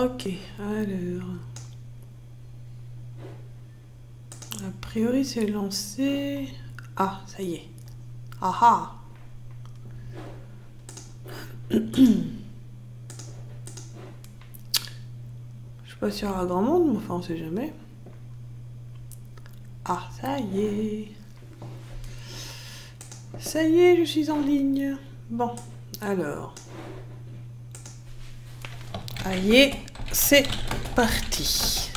Ok, alors... A priori, c'est lancé... Ah, ça y est. Ah ah. Je suis pas sûre à grand monde, mais enfin on sait jamais. Ah, ça y est. Ça y est, je suis en ligne. Bon, alors. Allez, c'est parti.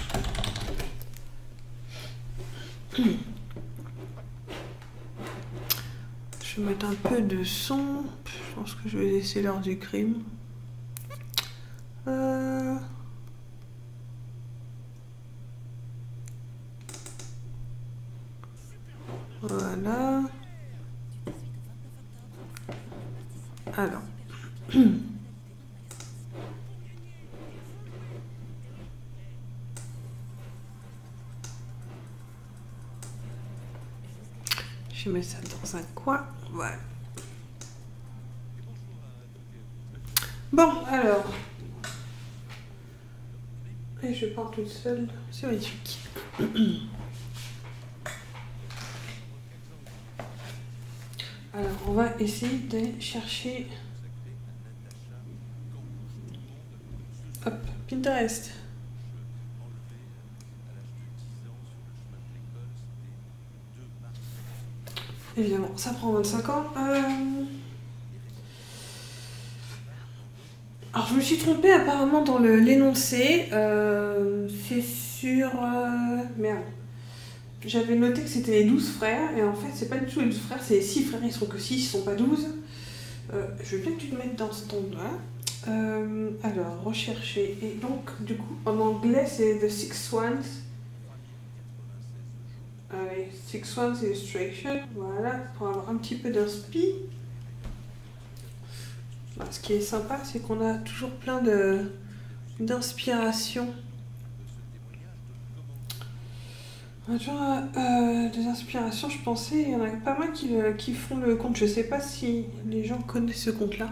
Je vais mettre un peu de son. Je pense que je vais laisser l'heure du crime. Voilà. Alors. Je mets ça dans un coin. Voilà. Bon, alors. Et je pars toute seule. C'est magnifique. Alors, on va essayer d'aller chercher... Hop, Pinterest. Évidemment, ça prend 25 ans. Alors, je me suis trompée apparemment dans l'énoncé. C'est sur... Merde. J'avais noté que c'était les 12 frères, et en fait, c'est pas du tout les 12 frères, c'est les 6 frères, ils sont que 6, ils sont pas 12. Je vais bien que tu te mettes dans cet endroit. Alors, rechercher. Et donc, du coup, en anglais, c'est The Six Swans. Allez, Six Swans Illustration. Voilà, pour avoir un petit peu d'inspi. Ce qui est sympa, c'est qu'on a toujours plein d'inspiration. Genre, des inspirations, je pensais, il y en a pas mal qui font le compte. Je sais pas si les gens connaissent ce compte-là.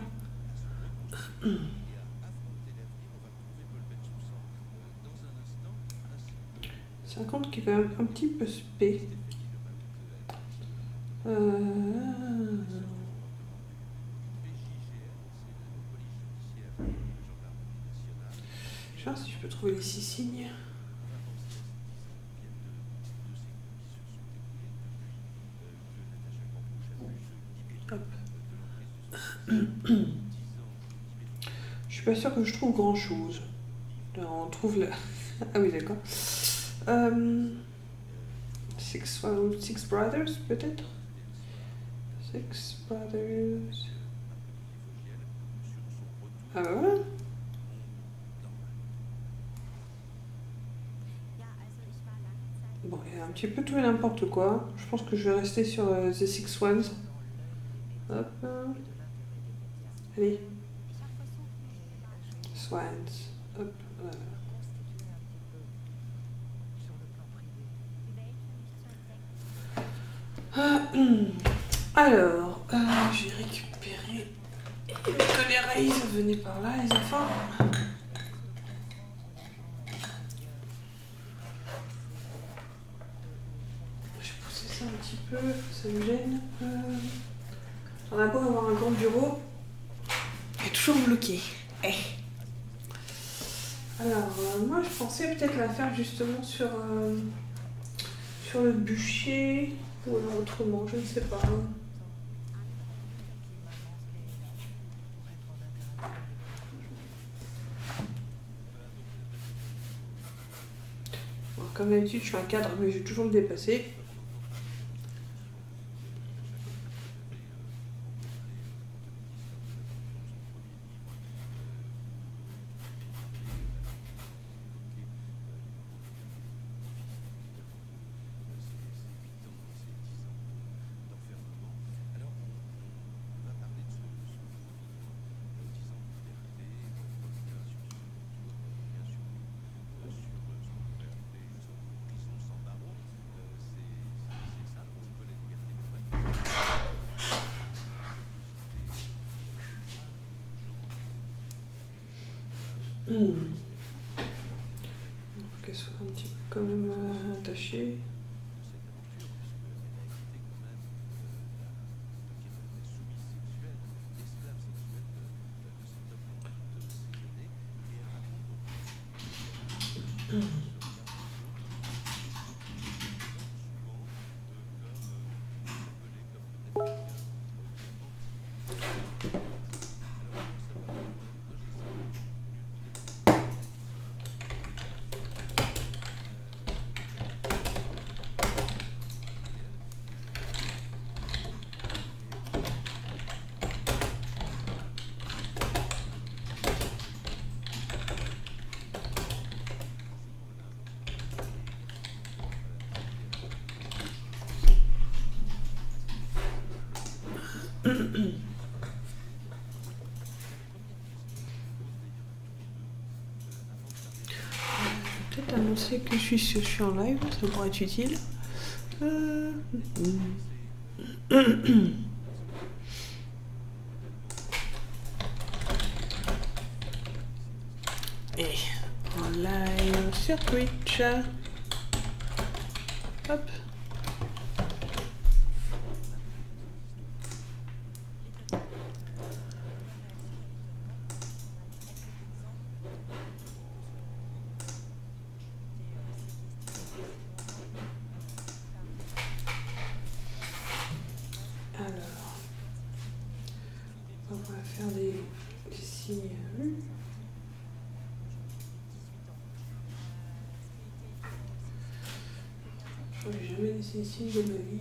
C'est un compte qui est quand même un petit peu spé. Je vais voir si je peux trouver les 6 signes. Je suis pas sûre que je trouve grand chose. On trouve là. Ah oui, d'accord. Six Brothers, peut-être. Six Brothers. Ah bah voilà. Bon, il y a un petit peu tout et n'importe quoi. Je pense que je vais rester sur The Six Swans. Hop. Allez. Swans. Hop. Voilà. Alors, j'ai récupéré les Colerase. Venez par là, les enfants. Je poussais ça un petit peu, ça me gêne. On a beau avoir un grand bureau, elle est toujours bloquée. Hey. Alors, moi je pensais peut-être la faire justement sur le bûcher ou alors autrement, je ne sais pas. Bon, comme d'habitude, je suis un cadre, mais je vais toujours me dépasser. soit un petit peu quand même attachées. Peut-être annoncer que je suis en live, ça pourrait être utile. Et en live sur Twitch. Hop. Ici de ma vie.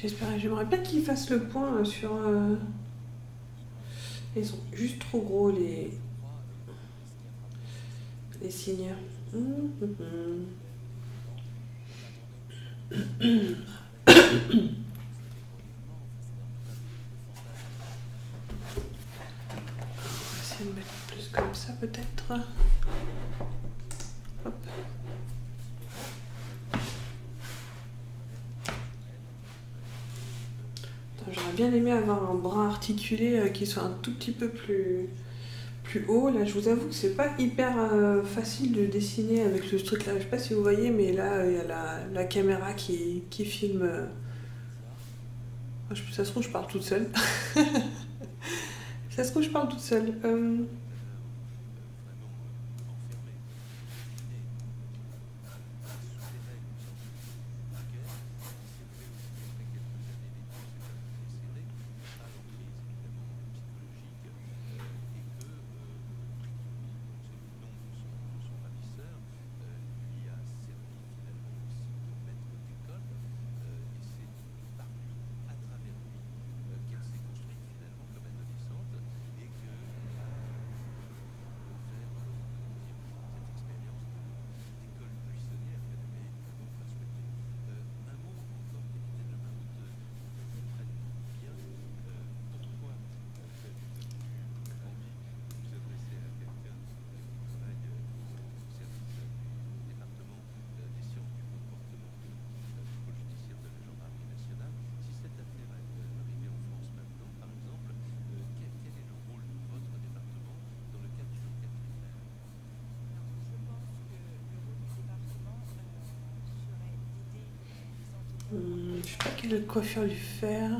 J'espère, j'aimerais bien qu'ils fassent le point sur... Ils sont juste trop gros les signes. Avoir un bras articulé qui soit un tout petit peu plus haut. Là, je vous avoue que c'est pas hyper facile de dessiner avec ce truc là. Je sais pas si vous voyez, mais là il y a la caméra qui filme. Ça se trouve je parle toute seule. Ça se trouve je parle toute seule. Je sais pas quelle coiffure lui faire.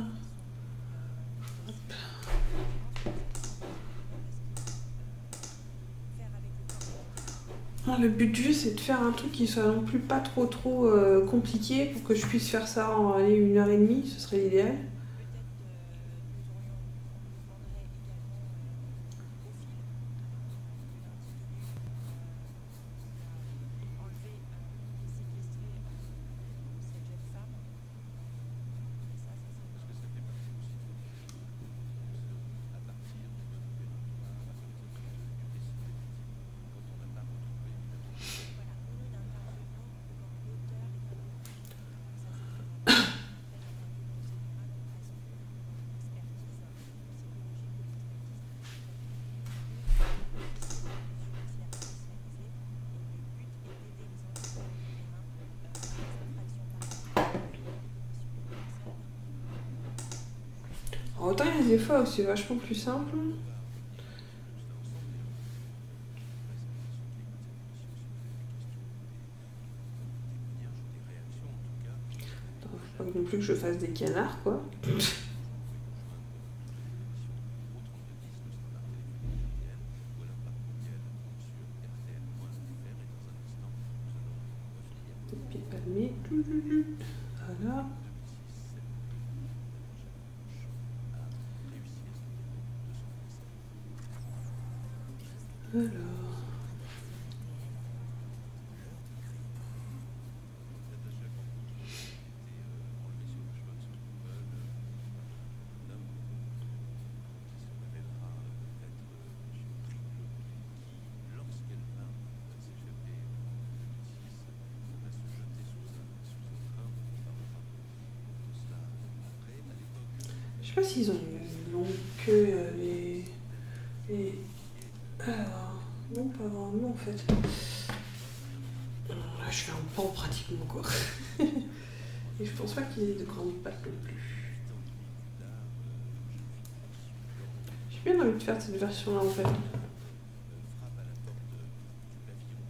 Le but du jeu c'est de faire un truc qui soit non plus pas trop compliqué pour que je puisse faire ça en allez, 1h30, ce serait l'idéal. montagne et des fois c'est vachement plus simple. Faut pas non plus que je fasse des canards quoi. Voilà. Alors. Je sais pas s'ils ont une longue queue, les... Alors, non, pas vraiment en fait. Là, je suis un pan pratiquement quoi. Et je pense pas qu'ils aient de grandes pattes non plus. J'ai bien envie de faire cette version-là en fait.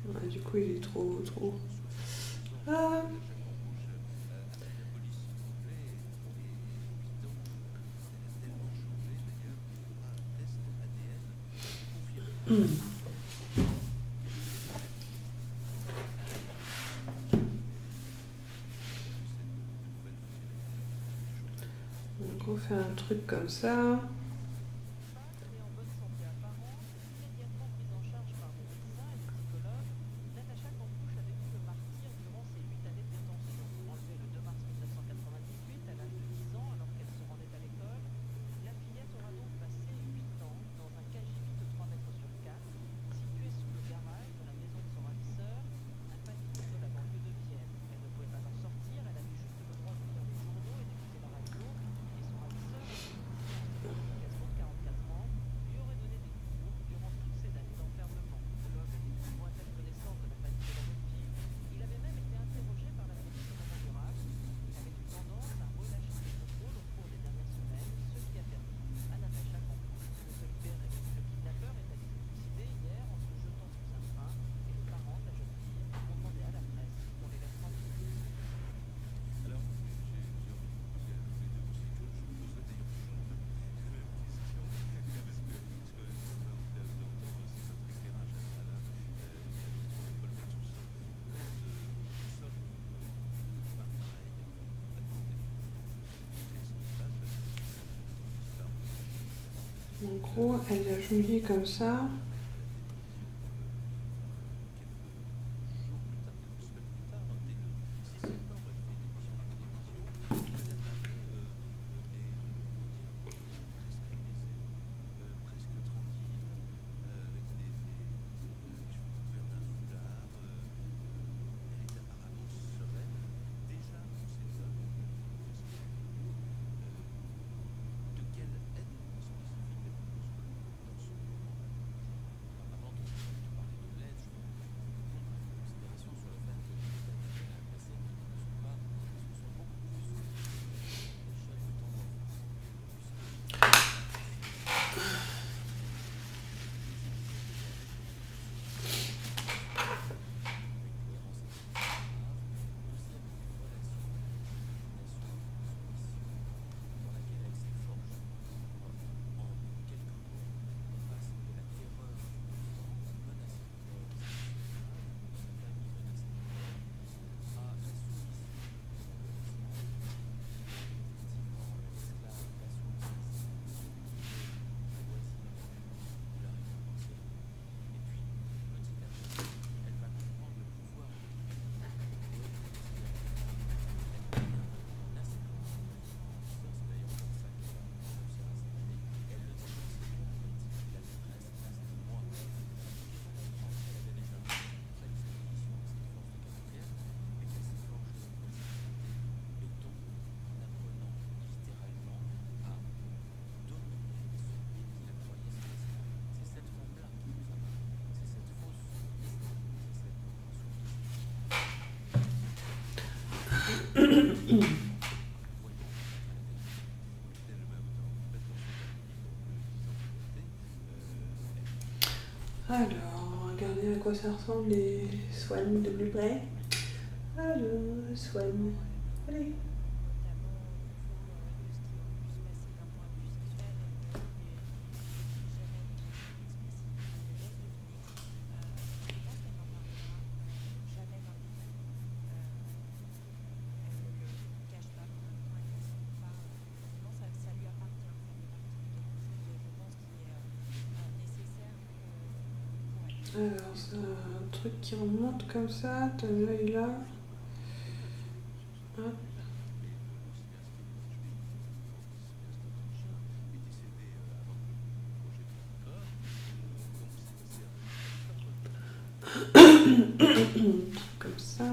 Ouais, du coup, il est trop. Donc on fait un truc comme ça. En gros, elle a joué comme ça. Alors, regardez à quoi ça ressemble les Swans de plus près. Alors, Swan, allez. Alors, c'est un truc qui remonte comme ça, t'as l'œil là. Hop. Comme ça.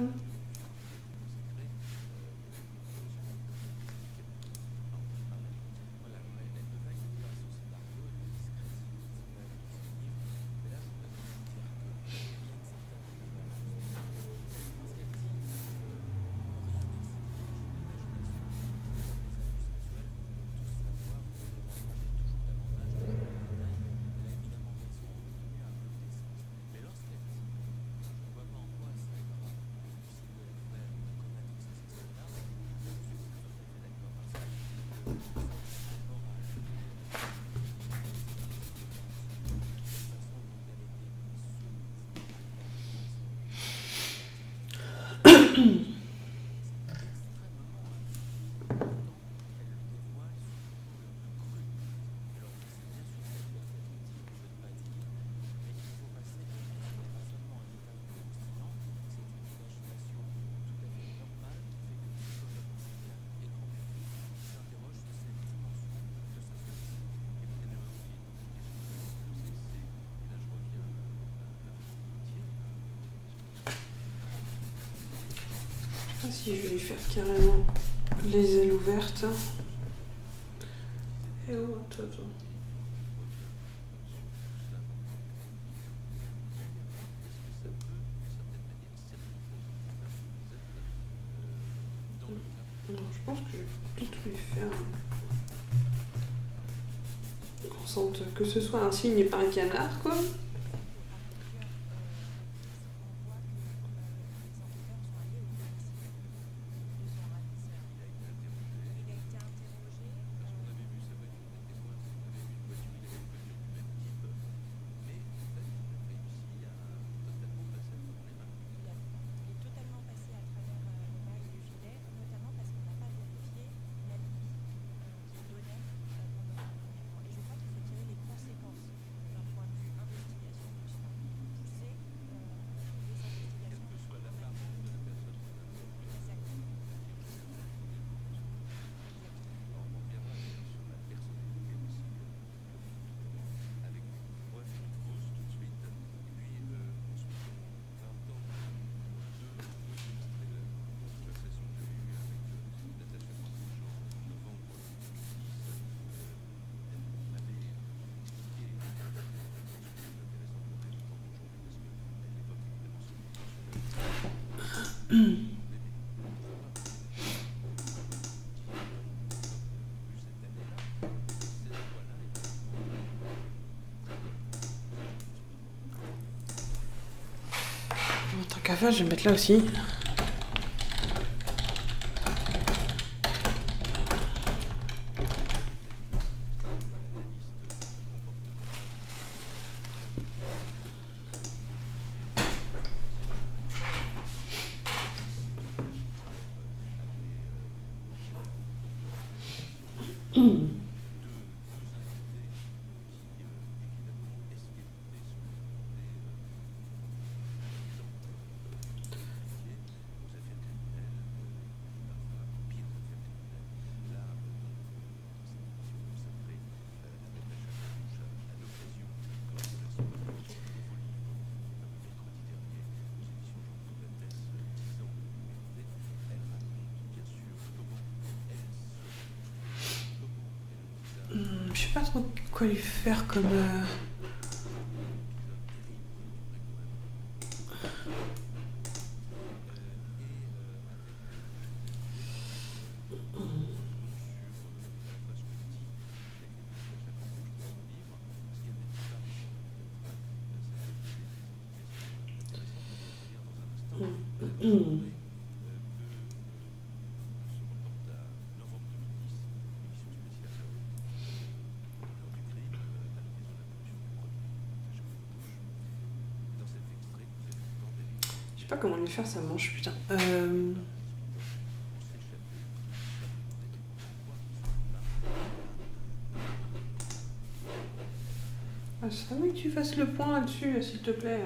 Si je vais lui faire carrément les ailes ouvertes. Et oh, attends, attends. Non, je pense que je vais plutôt lui faire qu'on sente que ce soit un cygne et pas un canard, quoi. Tant qu'à faire, je vais mettre là aussi. Je sais pas trop quoi lui faire comme... Mm. Je sais pas comment lui faire, ça mange, putain. Ah, c'est vrai que tu fasses le point là-dessus, s'il te plaît.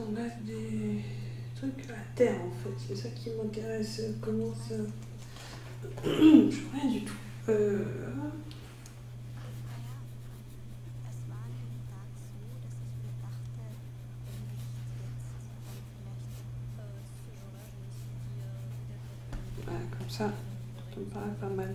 On a des trucs à terre en fait, c'est ça qui m'intéresse, comment ça... Je vois rien du tout. Ah, comme ça, ça me paraît pas mal.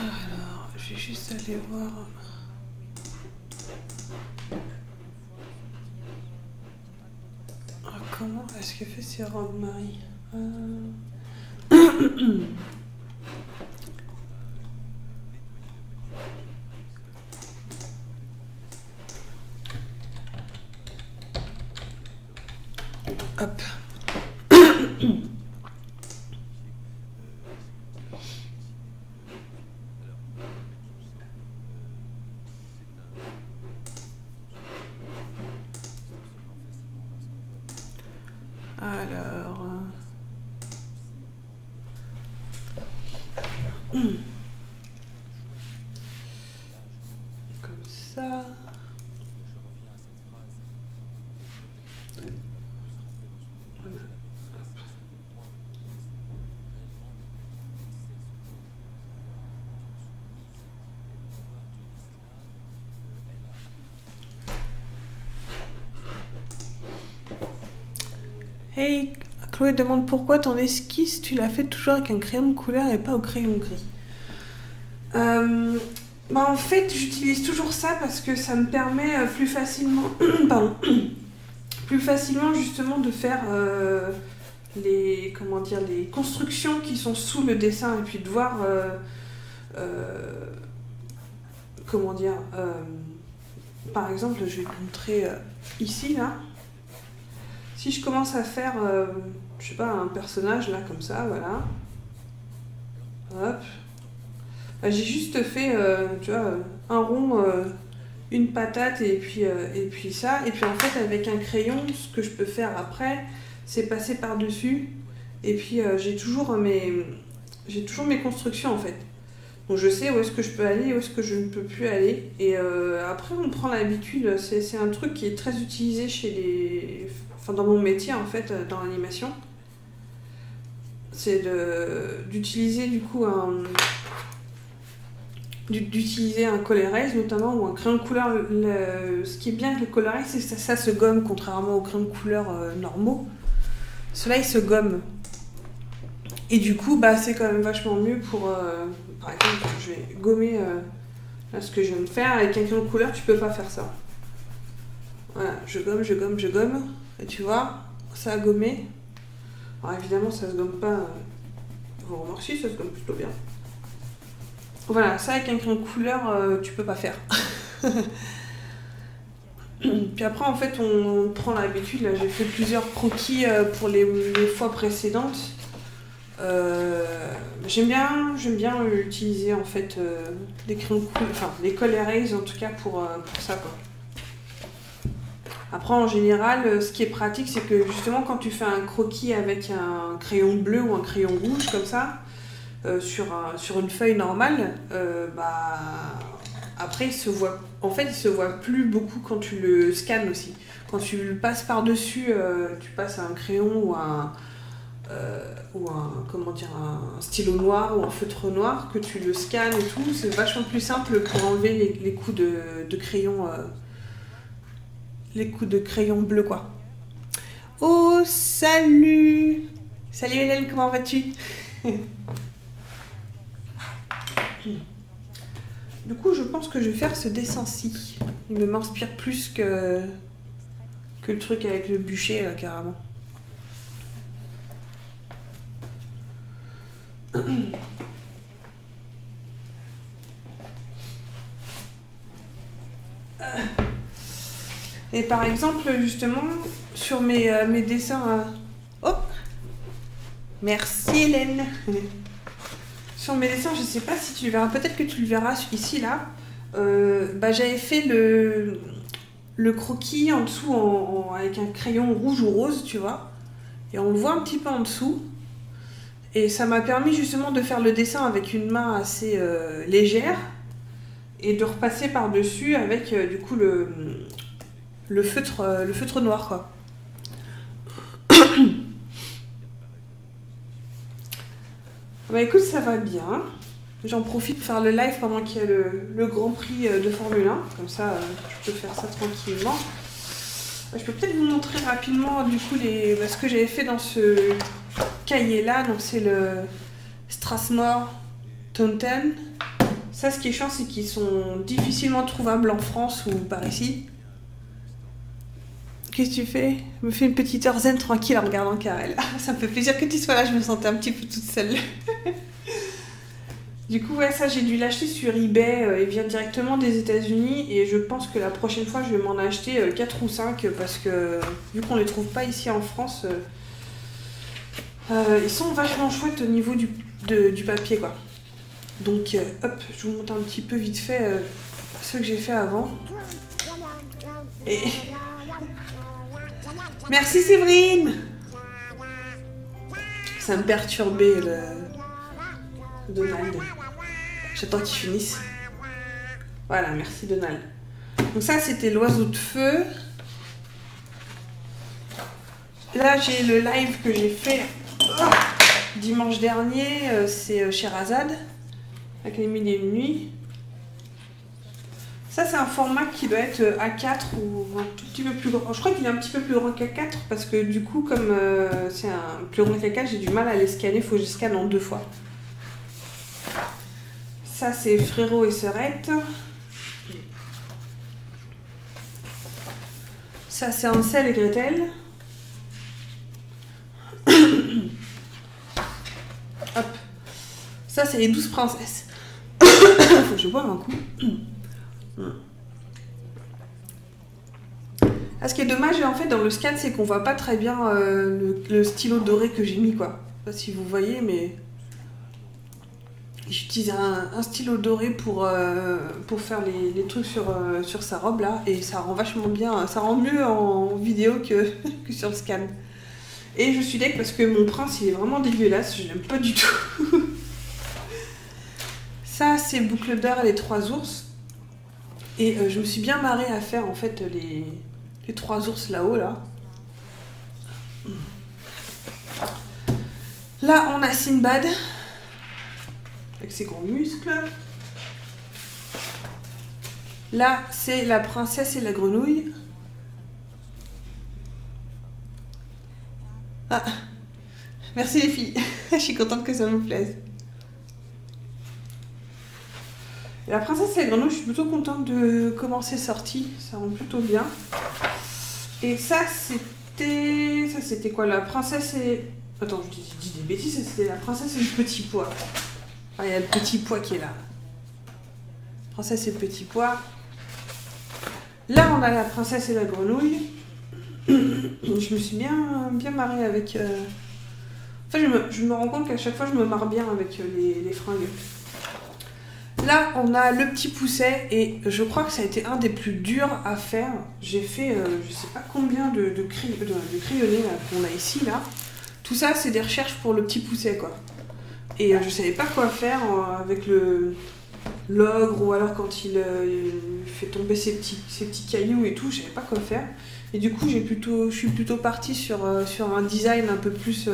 Alors, j'ai juste allé voir... Ah, comment est-ce qu'elle fait ses robes, Marie? Hop. Hey, Chloé demande pourquoi ton esquisse, tu l'as fait toujours avec un crayon de couleur et pas au crayon gris. Bah en fait, j'utilise toujours ça parce que ça me permet plus facilement, pardon, plus facilement justement de faire les, comment dire, les constructions qui sont sous le dessin et puis de voir, comment dire, par exemple, je vais te montrer ici là. Si je commence à faire, je sais pas, un personnage là comme ça, voilà. Hop. Bah, j'ai juste fait, tu vois, un rond, une patate et puis ça. Et puis en fait, avec un crayon, ce que je peux faire après, c'est passer par-dessus. Et puis j'ai toujours mes constructions en fait. Donc je sais où est-ce que je peux aller, où est-ce que je ne peux plus aller. Et après, on prend l'habitude. C'est un truc qui est très utilisé chez les... Enfin, dans mon métier en fait, dans l'animation, c'est d'utiliser du coup un Colerase notamment ou un crayon de couleur. Ce qui est bien avec le Colerase, c'est que ça se gomme, contrairement aux crayons de couleur normaux. Ceux-là, ils se gomment. Et du coup, bah, c'est quand même vachement mieux pour... par exemple, je vais gommer là, ce que je viens de faire. Avec un crayon de couleur, tu peux pas faire ça. Voilà, je gomme, je gomme, je gomme. Et tu vois, ça a gommé. Alors évidemment ça se gomme pas, vous remarquez, ça se gomme plutôt bien. Voilà, ça avec un crayon couleur, tu peux pas faire. Puis après en fait on prend l'habitude, là j'ai fait plusieurs croquis pour les fois précédentes. J'aime bien utiliser en fait les crayons couleur, enfin les Colerase en tout cas pour ça quoi. Après en général ce qui est pratique c'est que justement quand tu fais un croquis avec un crayon bleu ou un crayon rouge comme ça sur une feuille normale, bah après il se voit, en fait il se voit plus beaucoup quand tu le scannes aussi. Quand tu le passes par dessus, tu passes à un crayon ou un comment dire, un stylo noir ou un feutre noir, que tu le scannes et tout, c'est vachement plus simple pour enlever les coups de crayon bleu quoi. Oh salut, salut Hélène, comment vas-tu? Du coup je pense que je vais faire ce dessin-ci, il m'inspire plus que le truc avec le bûcher là carrément. Et par exemple justement sur mes dessins oh merci Hélène, sur mes dessins, je sais pas si tu le verras, peut-être que tu le verras ici là, bah, j'avais fait le croquis en dessous avec un crayon rouge ou rose tu vois, et on le voit un petit peu en dessous. Et ça m'a permis justement de faire le dessin avec une main assez légère et de repasser par-dessus avec du coup le feutre noir quoi. Bah écoute, ça va bien. J'en profite pour faire le live pendant qu'il y a le Grand Prix de Formule 1. Comme ça, je peux faire ça tranquillement. Je peux peut-être vous montrer rapidement du coup ce que j'avais fait dans ce cahier là, donc c'est le Strathmore Toned Tan. Ça ce qui est chiant c'est qu'ils sont difficilement trouvables en France ou par ici. Qu'est-ce que tu fais? Je me fais une petite heure zen tranquille en regardant Karel. Ça me fait plaisir que tu sois là, je me sentais un petit peu toute seule. Du coup ouais, ça j'ai dû l'acheter sur eBay, il vient directement des États-Unis et je pense que la prochaine fois je vais m'en acheter 4 ou 5 parce que vu qu'on les trouve pas ici en France, ils sont vachement chouettes au niveau du papier quoi. Donc hop, je vous montre un petit peu vite fait ce que j'ai fait avant. Et... Merci Séverine. Ça me perturbait le Donald. J'attends qu'il finisse. Voilà, merci Donald. Donc ça c'était l'oiseau de feu. Là j'ai le live que j'ai fait dimanche dernier, c'est Sherazade, avec les mille et une nuits. Ça c'est un format qui doit être A4 ou un tout petit peu plus grand. Je crois qu'il est un petit peu plus grand qu'A4 parce que du coup comme c'est un plus grand qu'A4, j'ai du mal à les scanner, il faut que je scanne en 2 fois. Ça c'est Frérot et Sœurette. Ça c'est Ansel et Gretel. Hop. Ça c'est les 12 princesses. Faut que je boive un coup. Ah, ce qui est dommage en fait dans le scan c'est qu'on voit pas très bien le stylo doré que j'ai mis quoi. Je sais pas si vous voyez mais j'utilise un stylo doré pour faire les trucs sur sa robe là, et ça rend vachement bien, ça rend mieux en vidéo que sur le scan. Et je suis deg parce que mon prince il est vraiment dégueulasse, je l'aime pas du tout. Ça c'est Boucle d'or et les 3 ours. Et je me suis bien marrée à faire en fait les 3 ours là-haut là. Là on a Sinbad avec ses gros muscles. Là c'est la princesse et la grenouille. Ah, merci les filles, je suis contente que ça vous plaise. Et la princesse et la grenouille, je suis plutôt contente de comment c'est sorti, ça rend plutôt bien. Et ça c'était quoi, la princesse et Attends, je dis des bêtises, c'était la princesse et le petit pois. Ah, il y a le petit pois qui est là. Princesse et le petit pois. Là, on a la princesse et la grenouille. Je me suis bien marrée avec... En fait, je me rends compte qu'à chaque fois, je me marre bien avec les fringues. Là, on a le petit pousset et je crois que ça a été un des plus durs à faire. J'ai fait je sais pas combien de crayonnés qu'on a ici, là. Tout ça, c'est des recherches pour le petit pousset, quoi. Et je savais pas quoi faire avec l'ogre ou alors quand il fait tomber ses petits cailloux et tout, je savais pas quoi faire. Et du coup, je suis plutôt partie sur un design un peu plus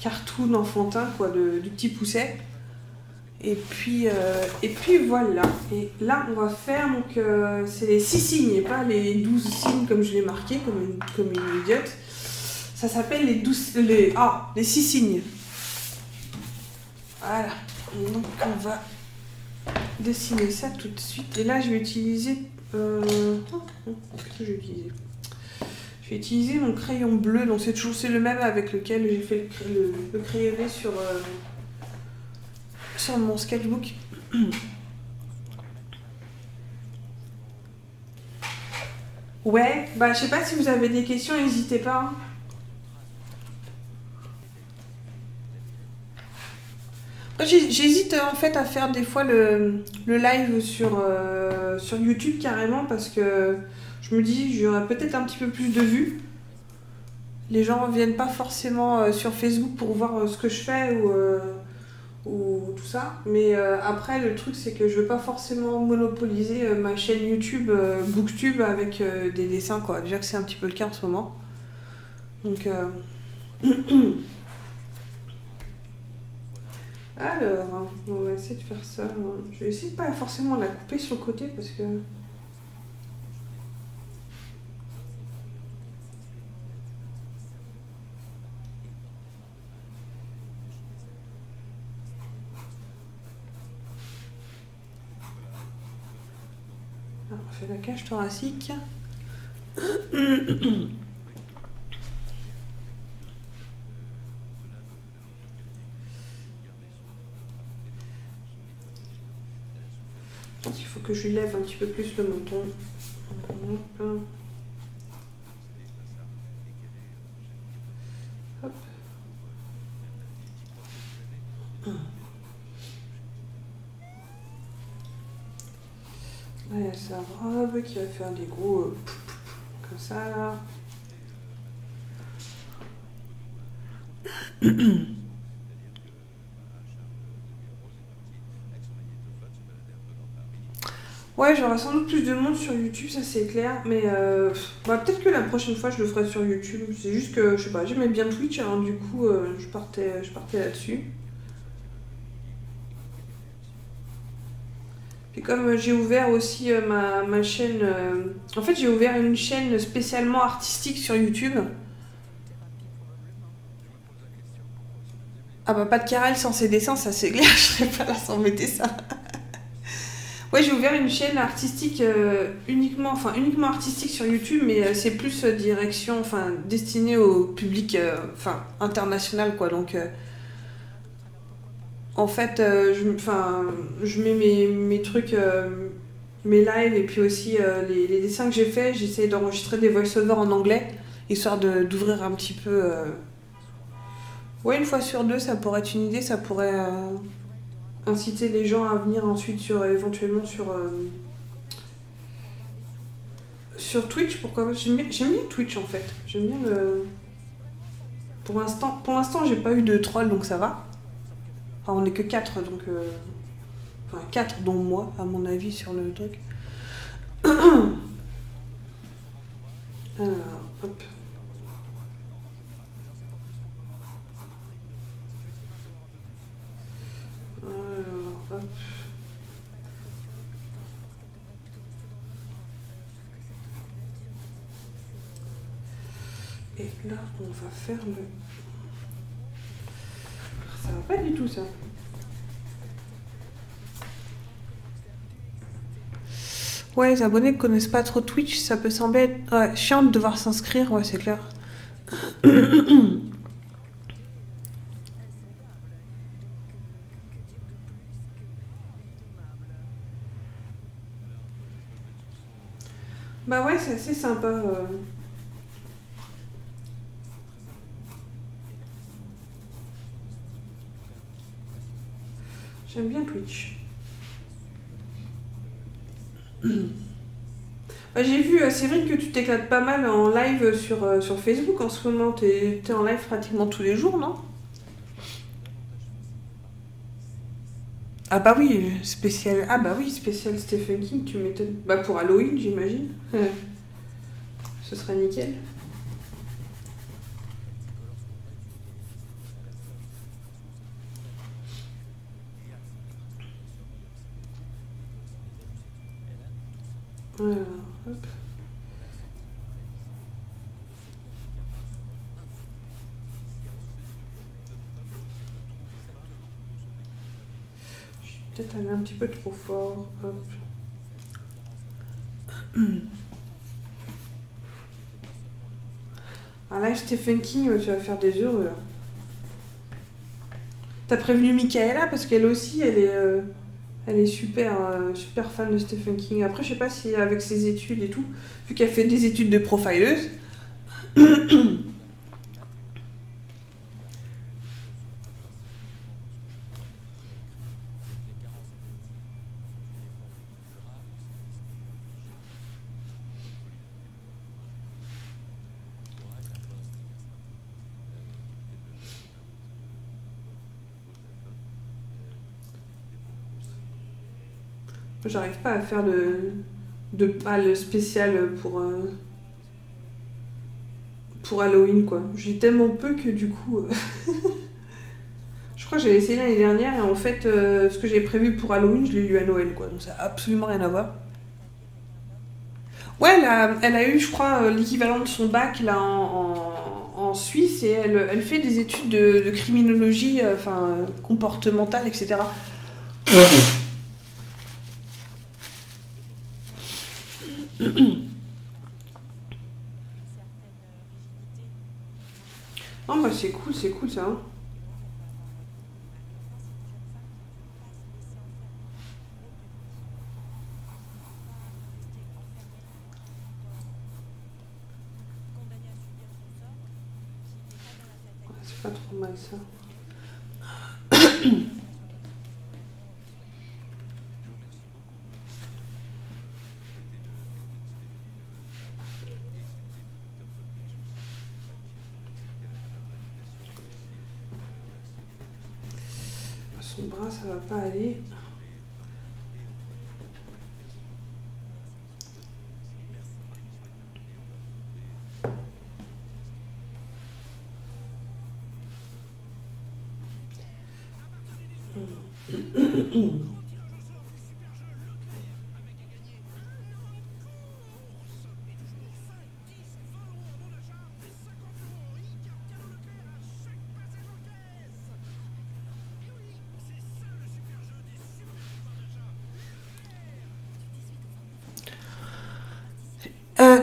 cartoon enfantin, quoi, du petit pousset. Et puis voilà. Et là, on va faire, donc, c'est les 6 signes et pas les 12 signes comme je l'ai marqué, comme une idiote. Ça s'appelle les 6 signes. Voilà. Donc, on va dessiner ça tout de suite. Et là, je vais utiliser... Je vais utiliser mon crayon bleu. Donc, c'est le même avec lequel j'ai fait le crayonné sur mon sketchbook. Ouais, bah je sais pas si vous avez des questions, n'hésitez pas. Hein. J'hésite en fait à faire des fois le live sur YouTube carrément, parce que je me dis j'aurais peut-être un petit peu plus de vues. Les gens ne viennent pas forcément sur Facebook pour voir ce que je fais ou tout ça, mais après le truc c'est que je veux pas forcément monopoliser ma chaîne YouTube Booktube avec des dessins, quoi. Déjà que c'est un petit peu le cas en ce moment, donc alors on va essayer de faire ça. Je vais essayer de pas forcément la couper sur le côté parce que la cage thoracique. Je pense qu'il faut que je lui lève un petit peu plus le menton. Hop. Il y a sa robe qui va faire des gros comme ça là. Ouais, j'aurai sans doute plus de monde sur YouTube, ça c'est clair, mais bah, peut-être que la prochaine fois je le ferai sur YouTube. C'est juste que je sais pas, j'aimais bien Twitch, alors du coup je partais là-dessus. Et comme j'ai ouvert aussi ma chaîne... En fait, j'ai ouvert une chaîne spécialement artistique sur YouTube. Ah bah, pas de Carrel sans ses dessins, ça c'est clair, je serais pas là sans mes dessins. Ouais, j'ai ouvert une chaîne artistique uniquement artistique sur YouTube, mais c'est plus direction, enfin, destinée au public, enfin, international, quoi, donc... En fait, je mets mes trucs, mes lives, et puis aussi les dessins que j'ai faits, j'essaie d'enregistrer des voice-over en anglais, histoire d'ouvrir un petit peu... Ouais, une fois sur deux, ça pourrait être une idée, ça pourrait inciter les gens à venir ensuite éventuellement sur Twitch, pourquoi pas. J'aime bien Twitch, en fait. J'aime bien le... Pour l'instant, j'ai pas eu de troll, donc ça va. Enfin, on n'est que 4, donc... Enfin, 4 dont moi, à mon avis, sur le truc. Alors, hop. Alors, hop. Et là, on va faire le... Ça va pas du tout, ça. Ouais, les abonnés ne connaissent pas trop Twitch, ça peut sembler être... chiant de devoir s'inscrire, ouais, c'est clair. Bah ouais, c'est assez sympa. J'aime bien Twitch. Bah, j'ai vu, Séverine, que tu t'éclates pas mal en live sur Facebook en ce moment. T'es en live pratiquement tous les jours, non? Ah bah oui, spécial. Ah bah oui, spécial Stephen King, tu m'étonnes. Bah pour Halloween, j'imagine. Ce serait nickel. Alors, hop. Je suis peut-être allée un petit peu trop fort. Hop. Ah là, Stephen King, tu vas faire des heureux. T'as prévenu Michaela parce qu'elle aussi, elle est super fan de Stephen King. Après, je sais pas si avec ses études et tout, vu qu'elle fait des études de profileuse. J'arrive pas à faire de pâle spécial pour Halloween, quoi. J'ai tellement peu que du coup... je crois que j'ai essayé l'année dernière et en fait, ce que j'ai prévu pour Halloween, je l'ai lu à Noël, quoi. Donc ça n'a absolument rien à voir. Ouais, elle a eu, je crois, l'équivalent de son bac là en Suisse et elle fait des études de criminologie, enfin, comportementale, etc. Non, bah c'est cool ça. Hein. Ouais, c'est pas trop mal ça. Ça va pas aller.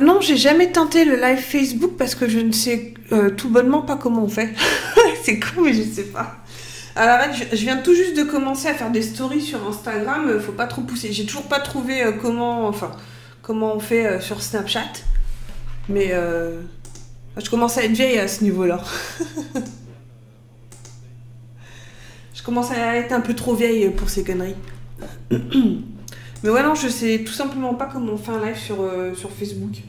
Non, j'ai jamais tenté le live Facebook parce que je ne sais tout bonnement pas comment on fait. C'est con, mais je sais pas. Alors, je viens tout juste de commencer à faire des stories sur Instagram. Faut pas trop pousser. J'ai toujours pas trouvé comment on fait sur Snapchat. Mais je commence à être vieille à ce niveau-là. Je commence à être un peu trop vieille pour ces conneries. Mais ouais, non, je sais tout simplement pas comment on fait un live sur Facebook.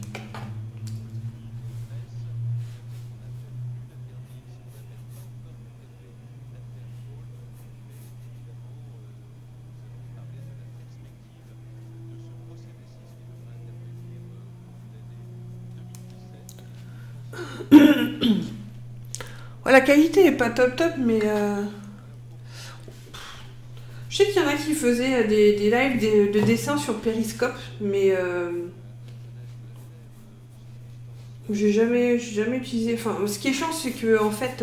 Ouais, la qualité est pas top, mais... Je sais qu'il y en a qui faisaient des lives de dessin sur Periscope, mais j'ai jamais utilisé. Enfin, ce qui est chiant, c'est que en fait,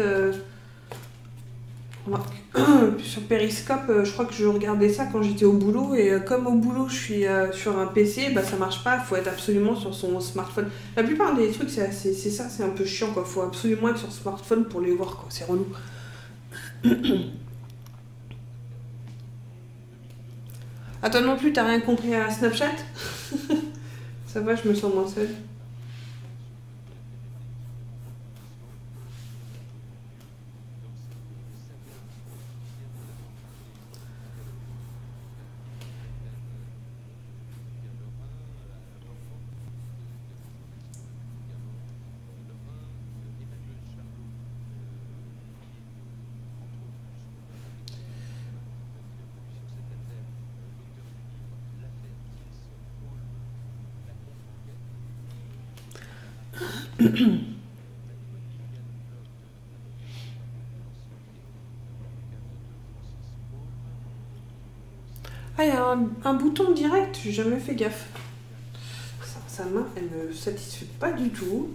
sur Periscope, je crois que je regardais ça quand j'étais au boulot, et comme au boulot, je suis sur un PC, bah ça marche pas. Faut être absolument sur son smartphone. La plupart des trucs, c'est ça, c'est un peu chiant, quoi. Faut absolument être sur smartphone pour les voir, quoi. C'est relou. Ah, toi non plus, t'as rien compris à Snapchat? Ça va, je me sens moins seule. Ah, il y a un bouton direct, j'ai jamais fait gaffe. Sa main, elle me satisfait pas du tout.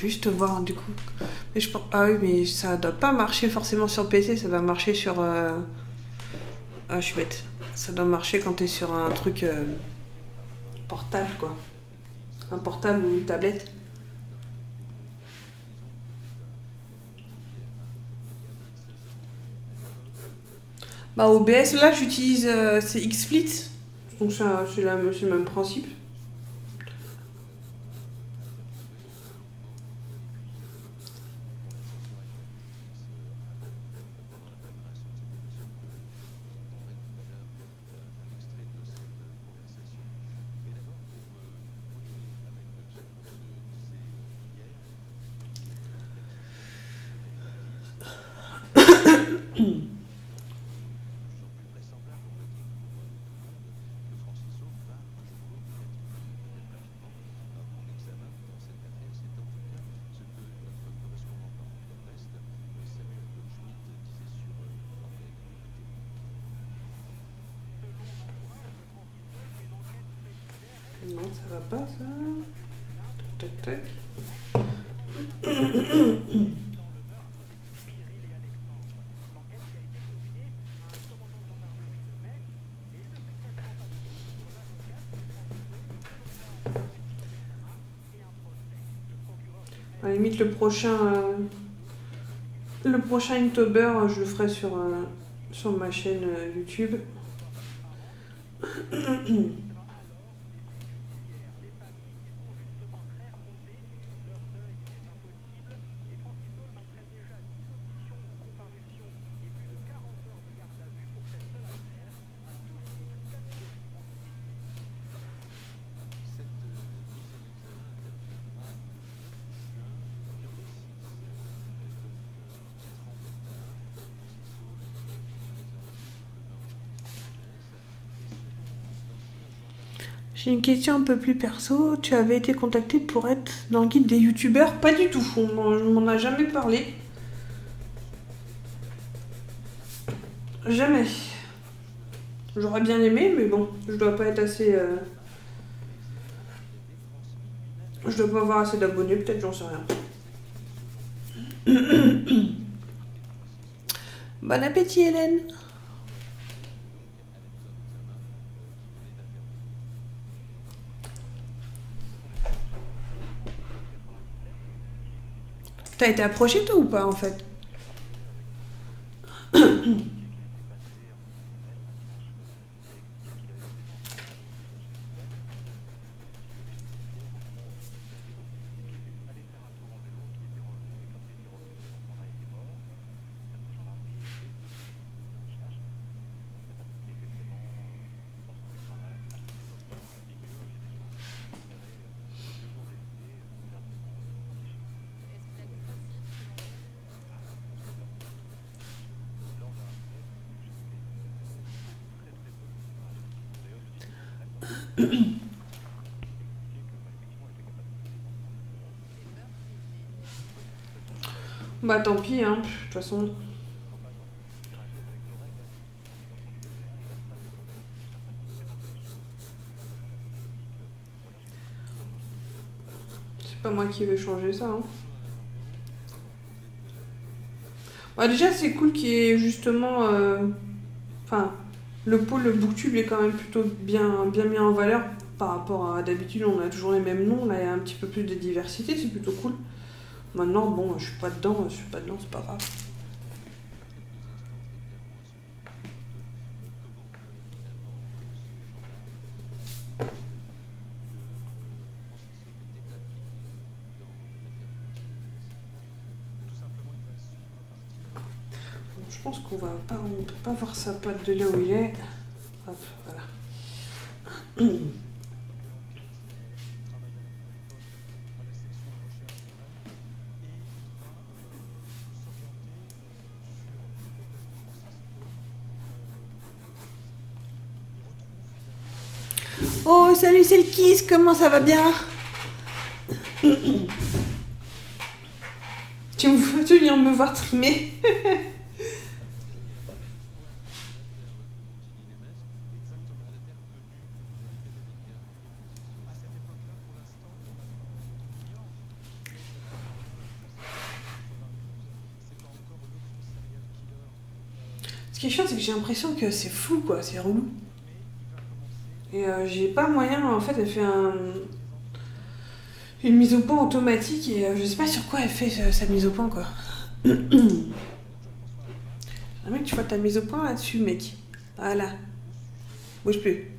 Juste voir du coup, mais je pense, ah oui, mais ça doit pas marcher forcément sur PC, ça doit marcher sur ah, je suis bête, ça doit marcher quand t'es sur un truc portable, quoi, un portable ou une tablette. Bah, OBS là j'utilise c'est XSplit, donc c'est le même principe. À la limite, le prochain Inktober, je le ferai sur ma chaîne YouTube. J'ai une question un peu plus perso. Tu avais été contacté pour être dans le guide des youtubeurs? Pas du tout, on m'en a jamais parlé. Jamais. J'aurais bien aimé, mais bon, je dois pas être assez... Je dois pas avoir assez d'abonnés, peut-être, j'en sais rien. Bon appétit, Hélène! T'as été approché toi ou pas en fait? Bah tant pis, hein, de toute façon. C'est pas moi qui vais changer ça, hein. Bah déjà c'est cool qu'il y ait justement... Enfin, le pôle, le booktube est quand même plutôt bien mis en valeur par rapport à d'habitude, on a toujours les mêmes noms, là il y a un petit peu plus de diversité, c'est plutôt cool. Maintenant, bon, je suis pas dedans, c'est pas grave. Je pense qu'on va pas, on peut pas voir sa patte de là où il est. Hop, voilà. Oh, salut, c'est le Kiss, comment ça va bien? Tu viens me voir trimer. Ce qui est chiant, c'est que j'ai l'impression que c'est fou, quoi, c'est relou. Et j'ai pas moyen, en fait, elle fait une mise au point automatique et je sais pas sur quoi elle fait sa mise au point, quoi. J'aimerais que tu vois ta mise au point là-dessus, mec. Voilà. Bouge plus.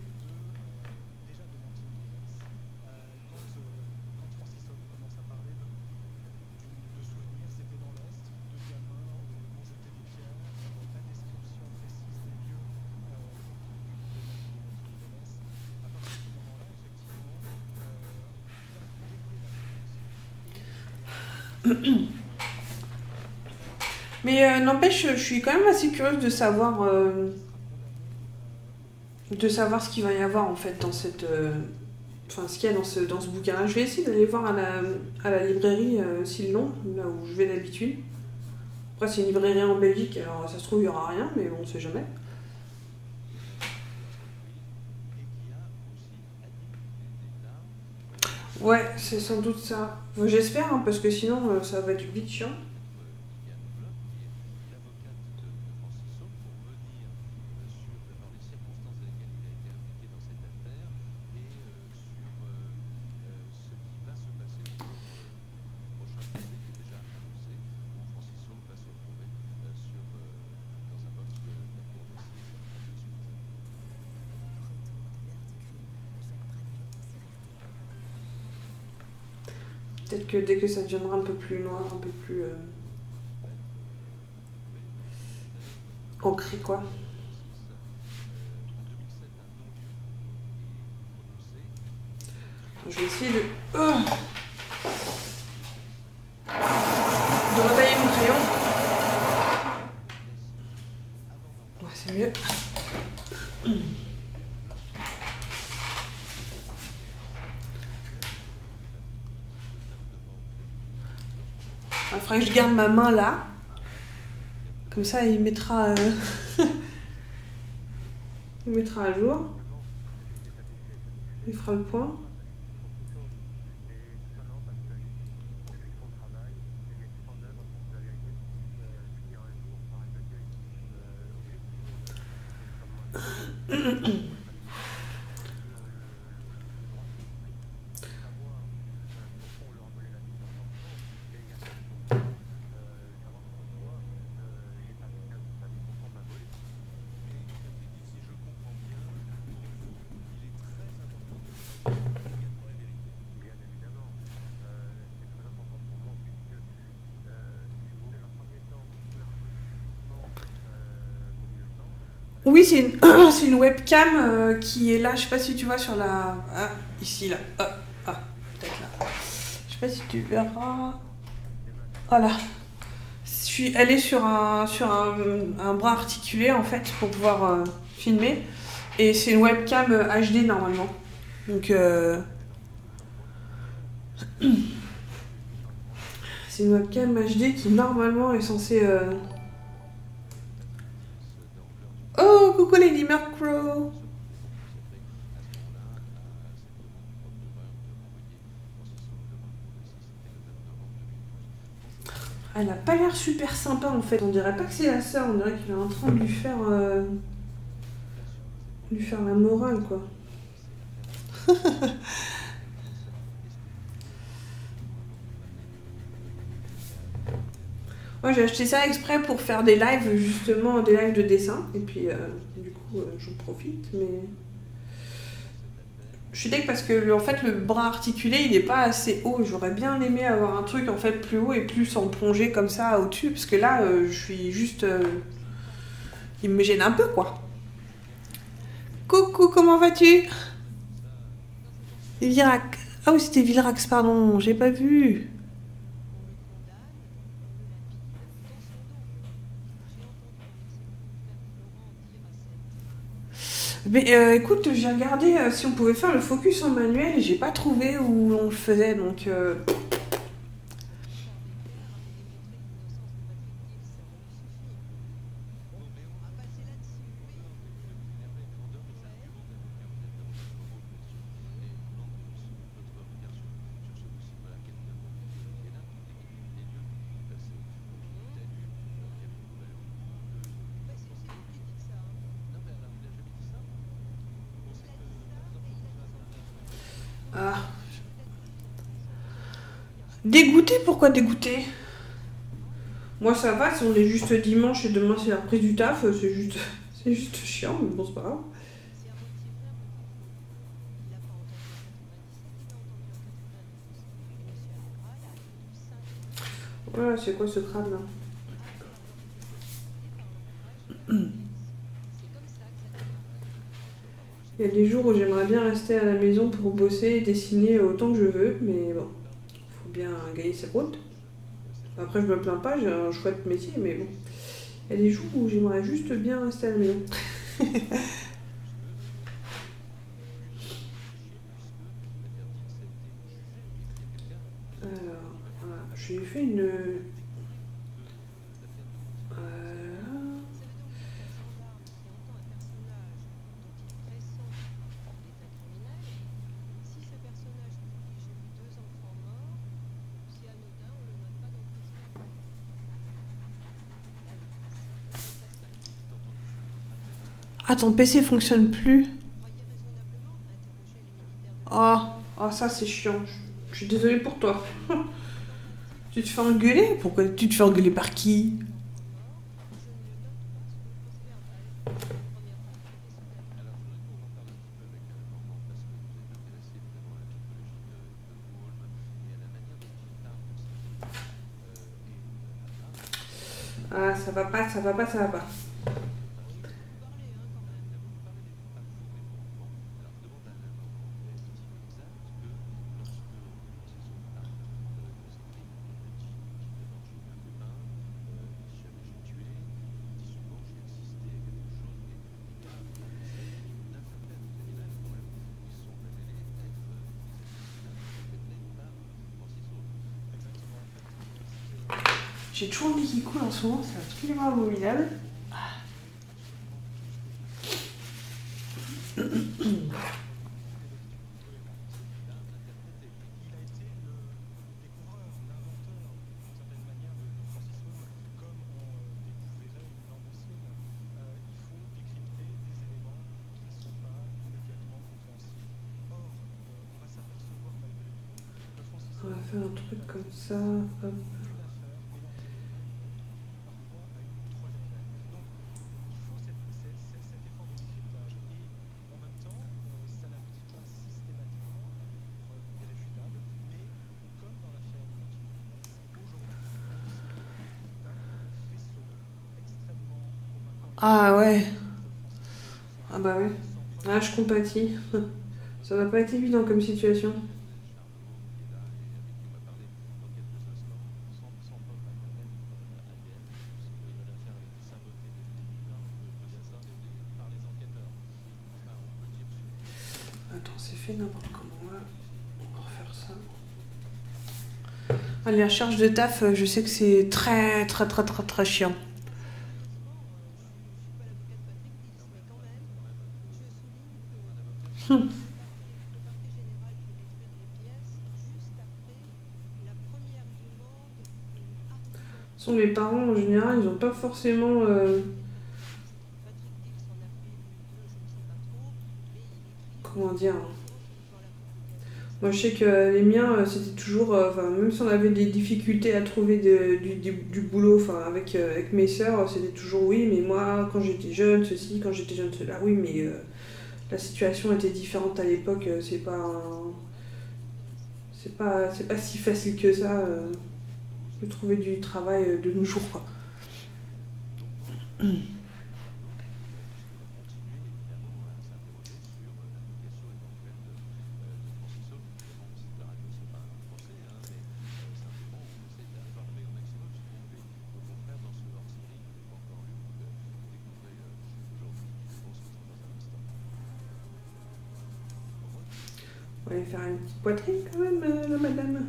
Mais n'empêche, je suis quand même assez curieuse de savoir ce qu'il va y avoir en fait dans cette, enfin ce qu'il y a dans ce bouquin-là. Je vais essayer d'aller voir à la librairie s'ils l'ont, là où je vais d'habitude. Après c'est une librairie en Belgique, alors ça se trouve il y aura rien, mais bon, on sait jamais. Ouais, c'est sans doute ça. J'espère, hein, parce que sinon ça va être vite chiant. Peut-être que dès que ça deviendra un peu plus noir, un peu plus ancré, quoi. Je vais essayer de retailler mon crayon. Ouais, c'est mieux. Il faudrait que je garde ma main là, comme ça il mettra, il mettra à jour, il fera le point. Oui, c'est une webcam qui est là, je sais pas si tu vois sur la... Ah, ici, là. Ah, peut-être là. Je sais pas si tu verras... Voilà. Elle est sur un bras articulé, en fait, pour pouvoir filmer. Et c'est une webcam HD, normalement. Donc... C'est une webcam HD qui, normalement, est censée... Oh, coucou Lady Mercrow. Elle a pas l'air super sympa en fait, on dirait pas que c'est la sœur, on dirait qu'il est en train de lui faire la morale quoi. Moi j'ai acheté ça exprès pour faire des lives justement, des lives de dessin, et puis du coup j'en profite, mais... Je suis deg parce que en fait, le bras articulé il n'est pas assez haut, j'aurais bien aimé avoir un truc en fait plus haut et plus en plongée comme ça au-dessus, parce que là je suis juste... il me gêne un peu quoi. Coucou, comment vas-tu Virac. Ah oui c'était Vilrax, pardon, j'ai pas vu. Mais écoute, j'ai regardé si on pouvait faire le focus en manuel et j'ai pas trouvé où on le faisait, donc... Dégoûté, pourquoi dégoûté? Moi ça va, si on est juste dimanche et demain c'est la reprise du taf, c'est juste chiant, mais bon c'est pas grave. Voilà, c'est quoi ce crâne là? Il y a des jours où j'aimerais bien rester à la maison pour bosser et dessiner autant que je veux, mais bon. Bien gagner ses routes. Après, je me plains pas, j'ai un chouette métier, mais bon. Il y a des jours où j'aimerais juste bien rester à la maison. Alors, voilà. J'ai fait une. Ah, ton PC fonctionne plus. Ah, oh, ça c'est chiant. Je suis désolée pour toi. Tu te fais engueuler? Pourquoi tu te fais engueuler par qui? Ah, ça va pas, ça va pas, ça va pas. J'ai toujours envie qu'il coule en ce moment, c'est absolument abominable. On va faire un truc comme ça, hop. Ah ouais. Ah bah ouais. Ah je compatis. Ça n'a pas été évident comme situation. Attends, c'est fait n'importe comment là. On va refaire ça. Ah, la charge de taf, je sais que c'est très chiant. De toute façon, mes parents, en général, ils n'ont pas forcément... Comment dire... Moi, je sais que les miens, c'était toujours... même si on avait des difficultés à trouver du boulot, avec mes sœurs, c'était toujours oui, mais moi, quand j'étais jeune, ceci, quand j'étais jeune, cela, oui, mais la situation était différente à l'époque, c'est pas si facile que ça... de trouver du travail de nos jours, quoi. On va aller faire une petite poitrine quand même, la madame.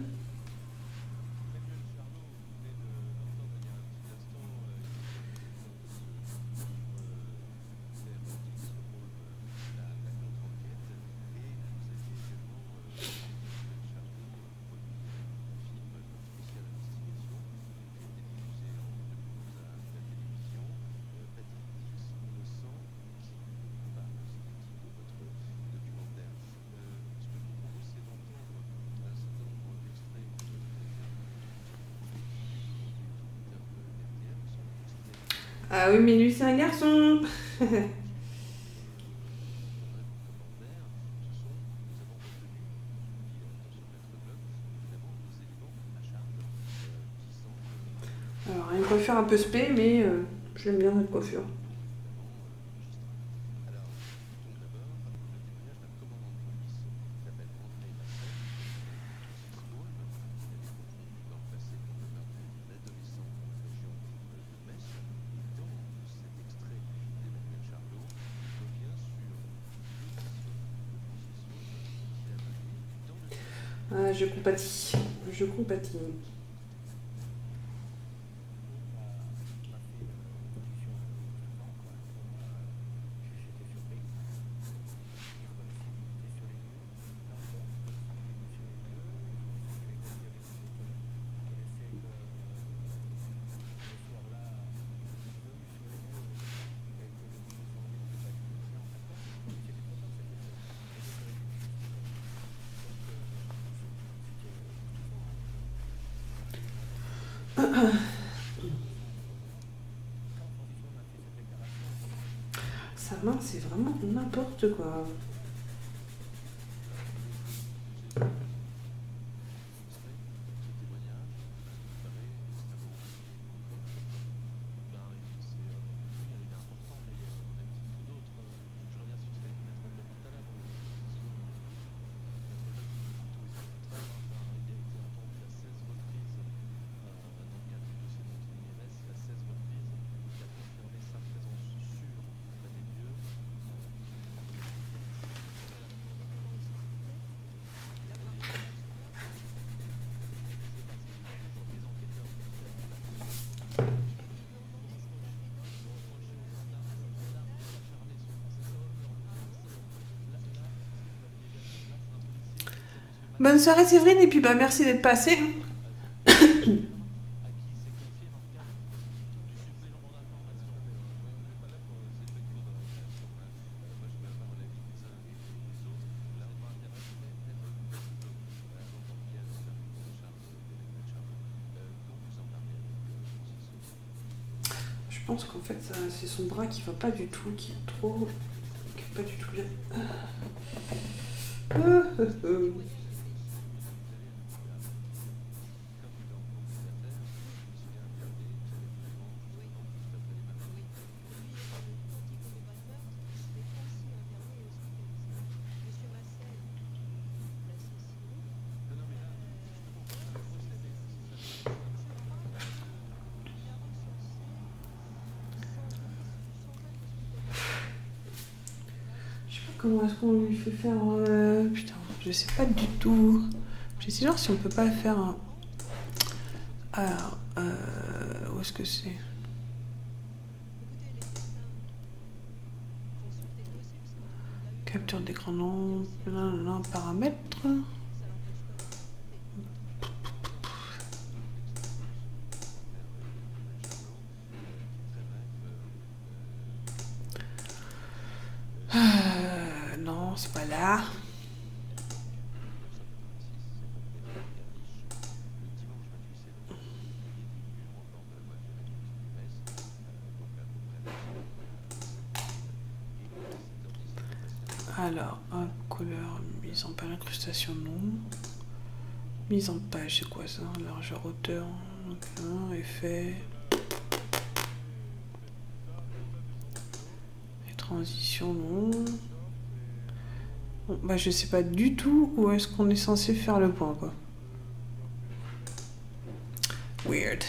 Ah oui, mais lui, c'est un garçon. Alors, une coiffure un peu spé, mais je l'aime bien notre coiffure. Je compatis, je compatis. Sa main, c'est vraiment n'importe quoi. Bonne soirée Séverine, et puis bah merci d'être passée. Je pense qu'en fait c'est son bras qui va pas du tout, qui est trop, qui est pas du tout bien. Comment est-ce qu'on lui fait faire... Putain, je sais pas du tout. J'essaie de voir si on peut pas faire un... Alors, où est-ce que c'est? Capture d'écran, non, paramètres. Voilà. Alors, hop, couleur, mise en page, incrustation, non. Mise en page, c'est quoi ça? Largeur, hauteur, non, effet. Et transition, non. Bon, bah, je sais pas du tout où est-ce qu'on est censé faire le point, quoi. Weird.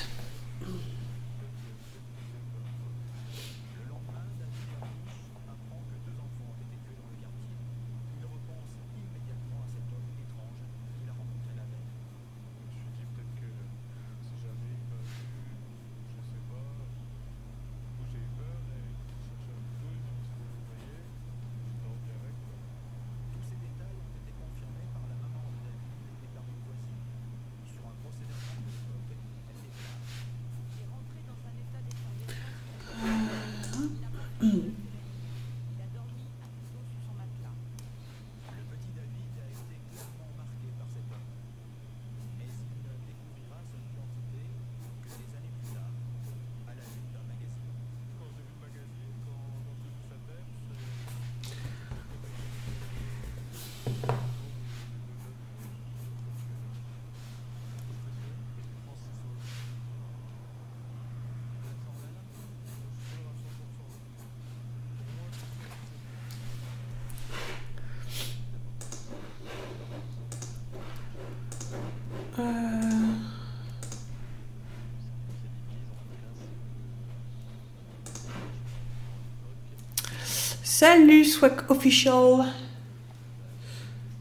Salut, soit official,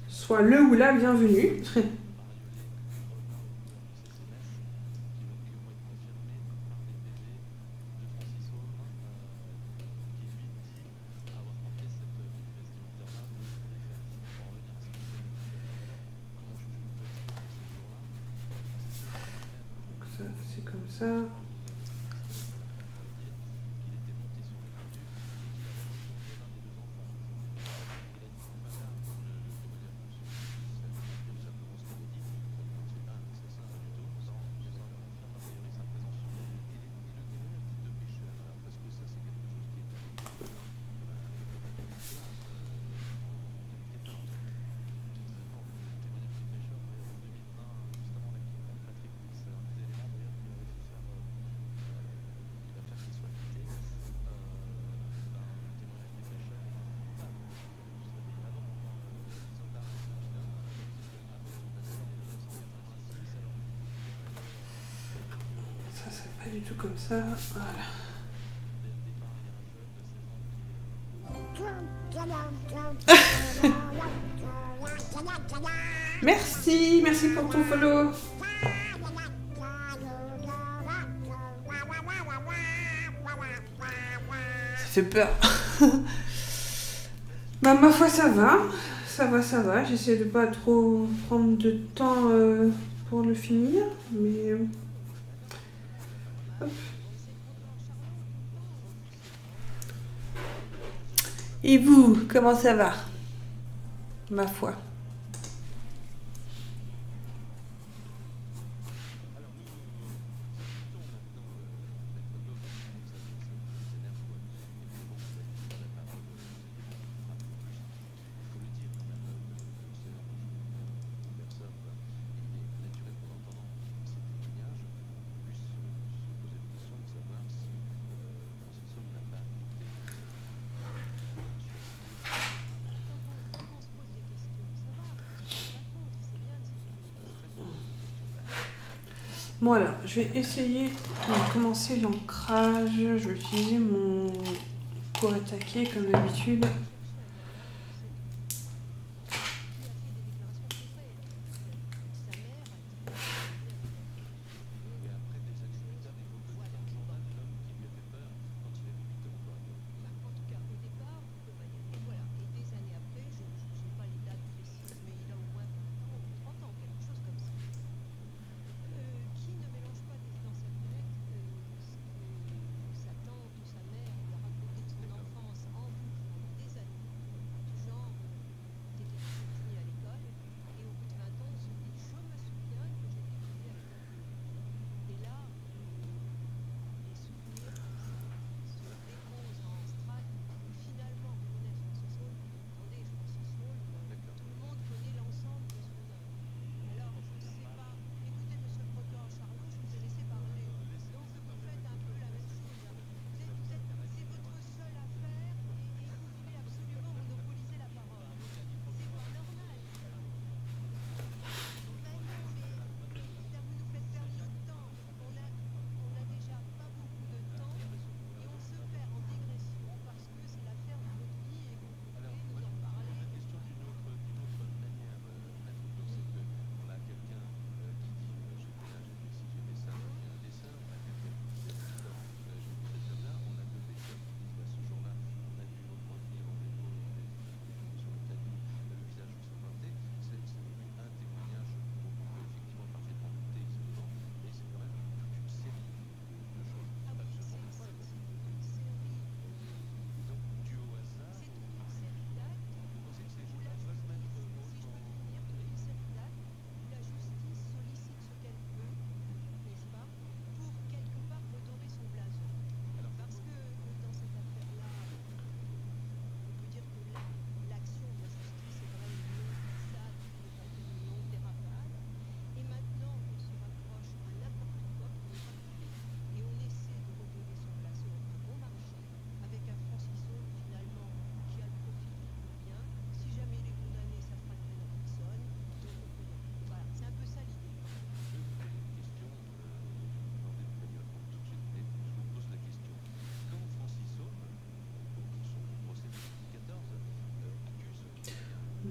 soit le ou la bienvenue. Du tout comme ça, voilà. Merci, merci pour ton follow. Ça fait peur. Bah ma foi ça va, ça va, ça va. J'essaie de pas trop prendre de temps pour le finir, mais... Et vous, comment ça va? Ma foi. Voilà, je vais essayer de commencer l'ancrage. Je vais utiliser mon Kuretake comme d'habitude.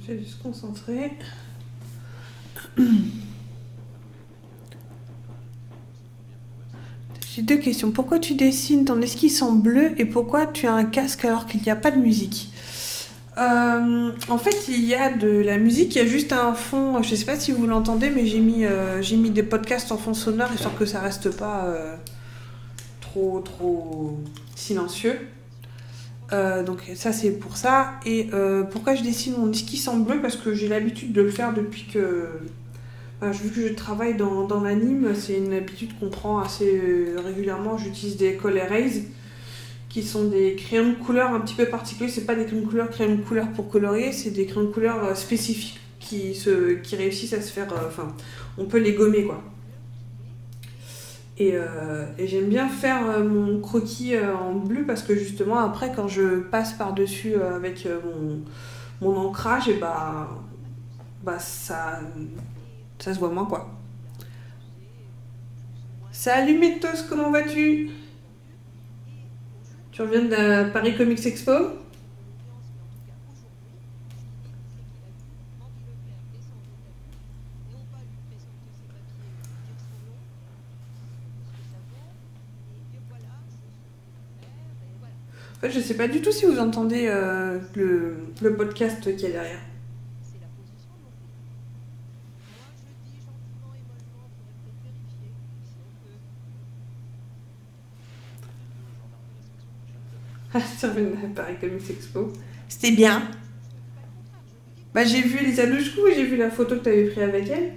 J'ai dû se concentrer. J'ai deux questions. Pourquoi tu dessines ton esquisse en bleu et pourquoi tu as un casque alors qu'il n'y a pas de musique? En fait, il y a de la musique, il y a juste un fond, je ne sais pas si vous l'entendez, mais j'ai mis des podcasts en fond sonore, histoire que ça reste pas trop silencieux. Donc ça, c'est pour ça. Et pourquoi je dessine mon esquisse en bleu? Parce que j'ai l'habitude de le faire depuis que... Enfin, vu que je travaille dans l'anime, c'est une habitude qu'on prend assez régulièrement. J'utilise des Colerase, qui sont des crayons de couleur un petit peu particuliers. C'est pas des crayons de couleur pour colorier, c'est des crayons de couleur spécifiques qui réussissent à se faire... Enfin, on peut les gommer, quoi. Et j'aime bien faire mon croquis en bleu parce que justement, après, quand je passe par-dessus avec mon ancrage, et bah ça se voit moins, quoi. Salut Métos, comment vas-tu? Tu reviens de la Paris Comics Expo? En fait, je sais pas du tout si vous entendez le podcast qui est derrière. Paris Comics Expo. C'était bien. Bah, j'ai vu Elisa Louchkou et j'ai vu la photo que tu avais prise avec elle.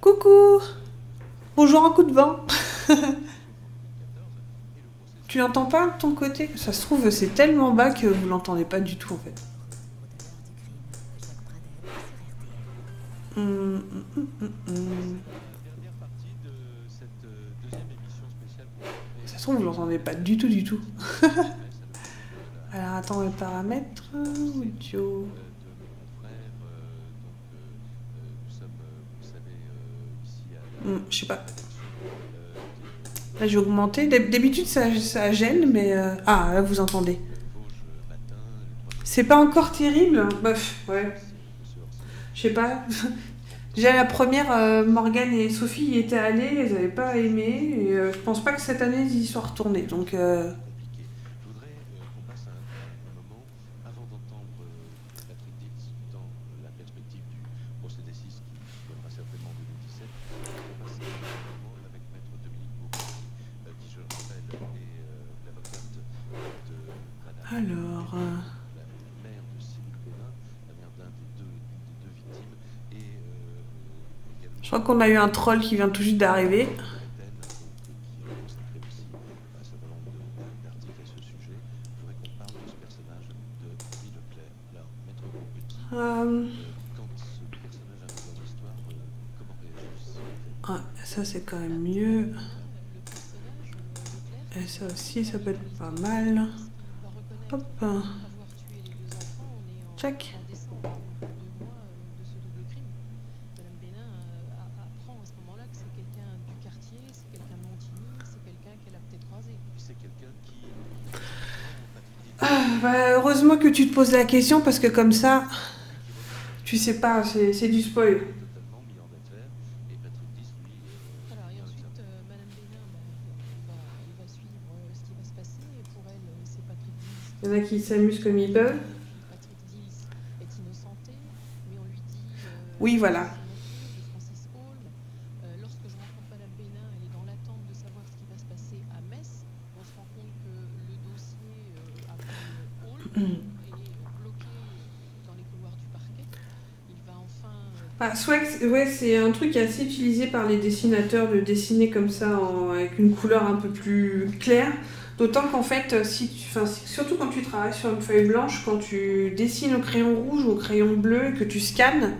Coucou. Bonjour un coup de vent. Tu l'entends pas de ton côté? Ça se trouve, c'est tellement bas que vous l'entendez pas du tout, en fait. Ça se trouve, vous l'entendez pas du tout, du tout. Alors, attends, les paramètres, audio... je sais pas. Là, j'ai augmenté. D'habitude, ça gêne, mais... Ah, là, vous entendez. C'est pas encore terrible. Bof, ouais. Je sais pas. Déjà, la première, Morgane et Sophie y étaient allées. Elles n'avaient pas aimé. Et je pense pas que cette année, ils y soient retournés. Donc... Alors... Je crois qu'on a eu un troll qui vient tout juste d'arriver. Ah, ça c'est quand même mieux. Et ça aussi, ça peut être pas mal. Hop, check. Bah, heureusement que tu te poses la question parce que comme ça, tu sais pas, c'est du spoil. Il y en a qui s'amusent comme ils peuvent. Oui, voilà. Lorsque je rencontre Madame Bénin, elle est dans l'attente de savoir ce qui va se passer à Metz. On se rend compte que le dossier après Hall est bloqué dans les couloirs du parquet. Il va enfin... Swax, ouais, c'est un truc assez utilisé par les dessinateurs de dessiner comme ça avec une couleur un peu plus claire. D'autant qu'en fait, surtout quand tu travailles sur une feuille blanche, quand tu dessines au crayon rouge ou au crayon bleu et que tu scannes,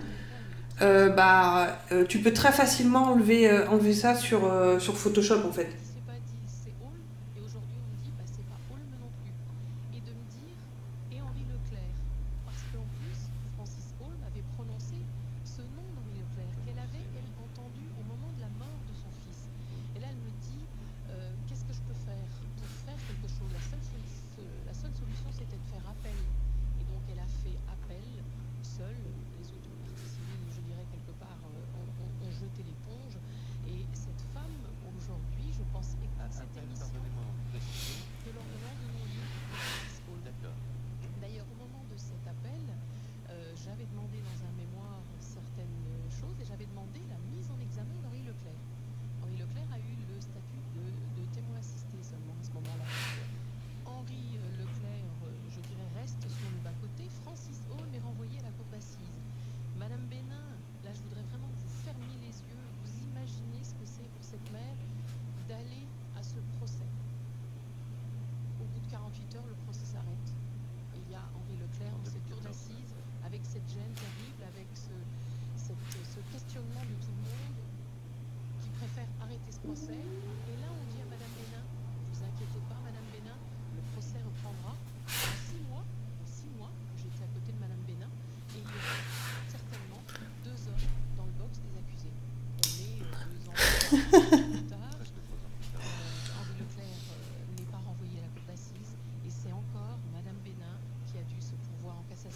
tu peux très facilement enlever ça sur Photoshop en fait. à ce procès. Au bout de 48 heures, le procès s'arrête. Il y a Henri Leclerc dans cette cour d'assises, avec cette gêne terrible, avec ce questionnement de tout le monde, qui préfère arrêter ce procès. Et là, on dit à Madame Bénin, ne vous inquiétez pas, Madame Bénin, le procès reprendra. En 6 mois, j'étais à côté de Madame Bénin, et il y aura certainement 2 hommes dans le box des accusés. On est 2 ans.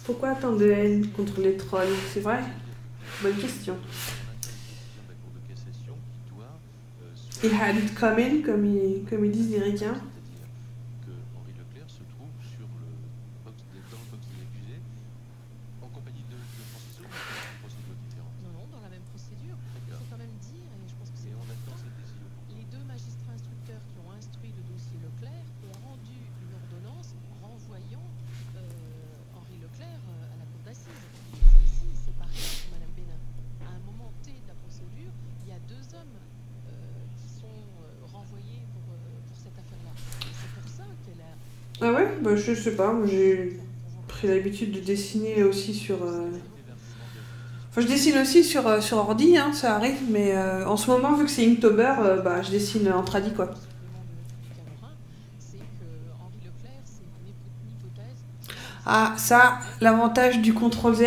Pourquoi tant de haine contre les trolls? C'est vrai? Bonne question. Il had it coming, comme ils disent les Ricains. Ah ouais, bah je sais pas, j'ai pris l'habitude de dessiner aussi sur... Enfin je dessine aussi sur ordi, hein, ça arrive, mais en ce moment vu que c'est Inktober, bah je dessine en tradi quoi. Ah ça, l'avantage du CTRL Z.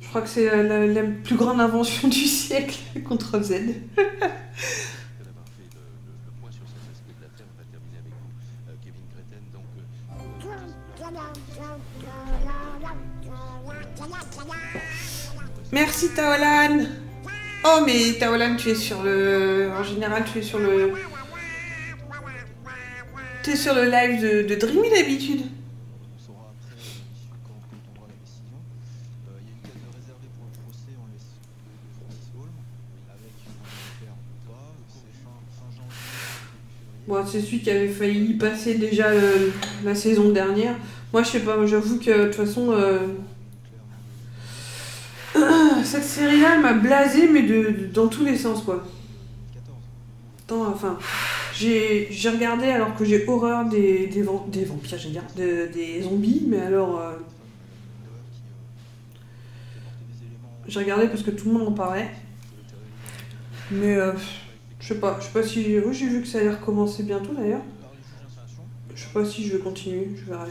Je crois que c'est la plus grande invention du siècle, CTRL Z. Merci Taolan. Oh mais Taolan, tu es sur le... En général, tu es sur le... Tu es sur le live de Dreamy d'habitude. Bon, c'est celui qui avait failli y passer déjà la saison dernière. Moi, je sais pas, j'avoue que de toute façon... Cette série-là, elle m'a blasée, mais dans tous les sens, quoi. Attends, enfin, j'ai regardé alors que j'ai horreur des vampires, j'ai regardé des zombies, mais alors... J'ai regardé parce que tout le monde en parlait. Mais je sais pas si j'ai... Oui, j'ai vu que ça allait recommencer bientôt, d'ailleurs. Je sais pas si je vais continuer, je verrai.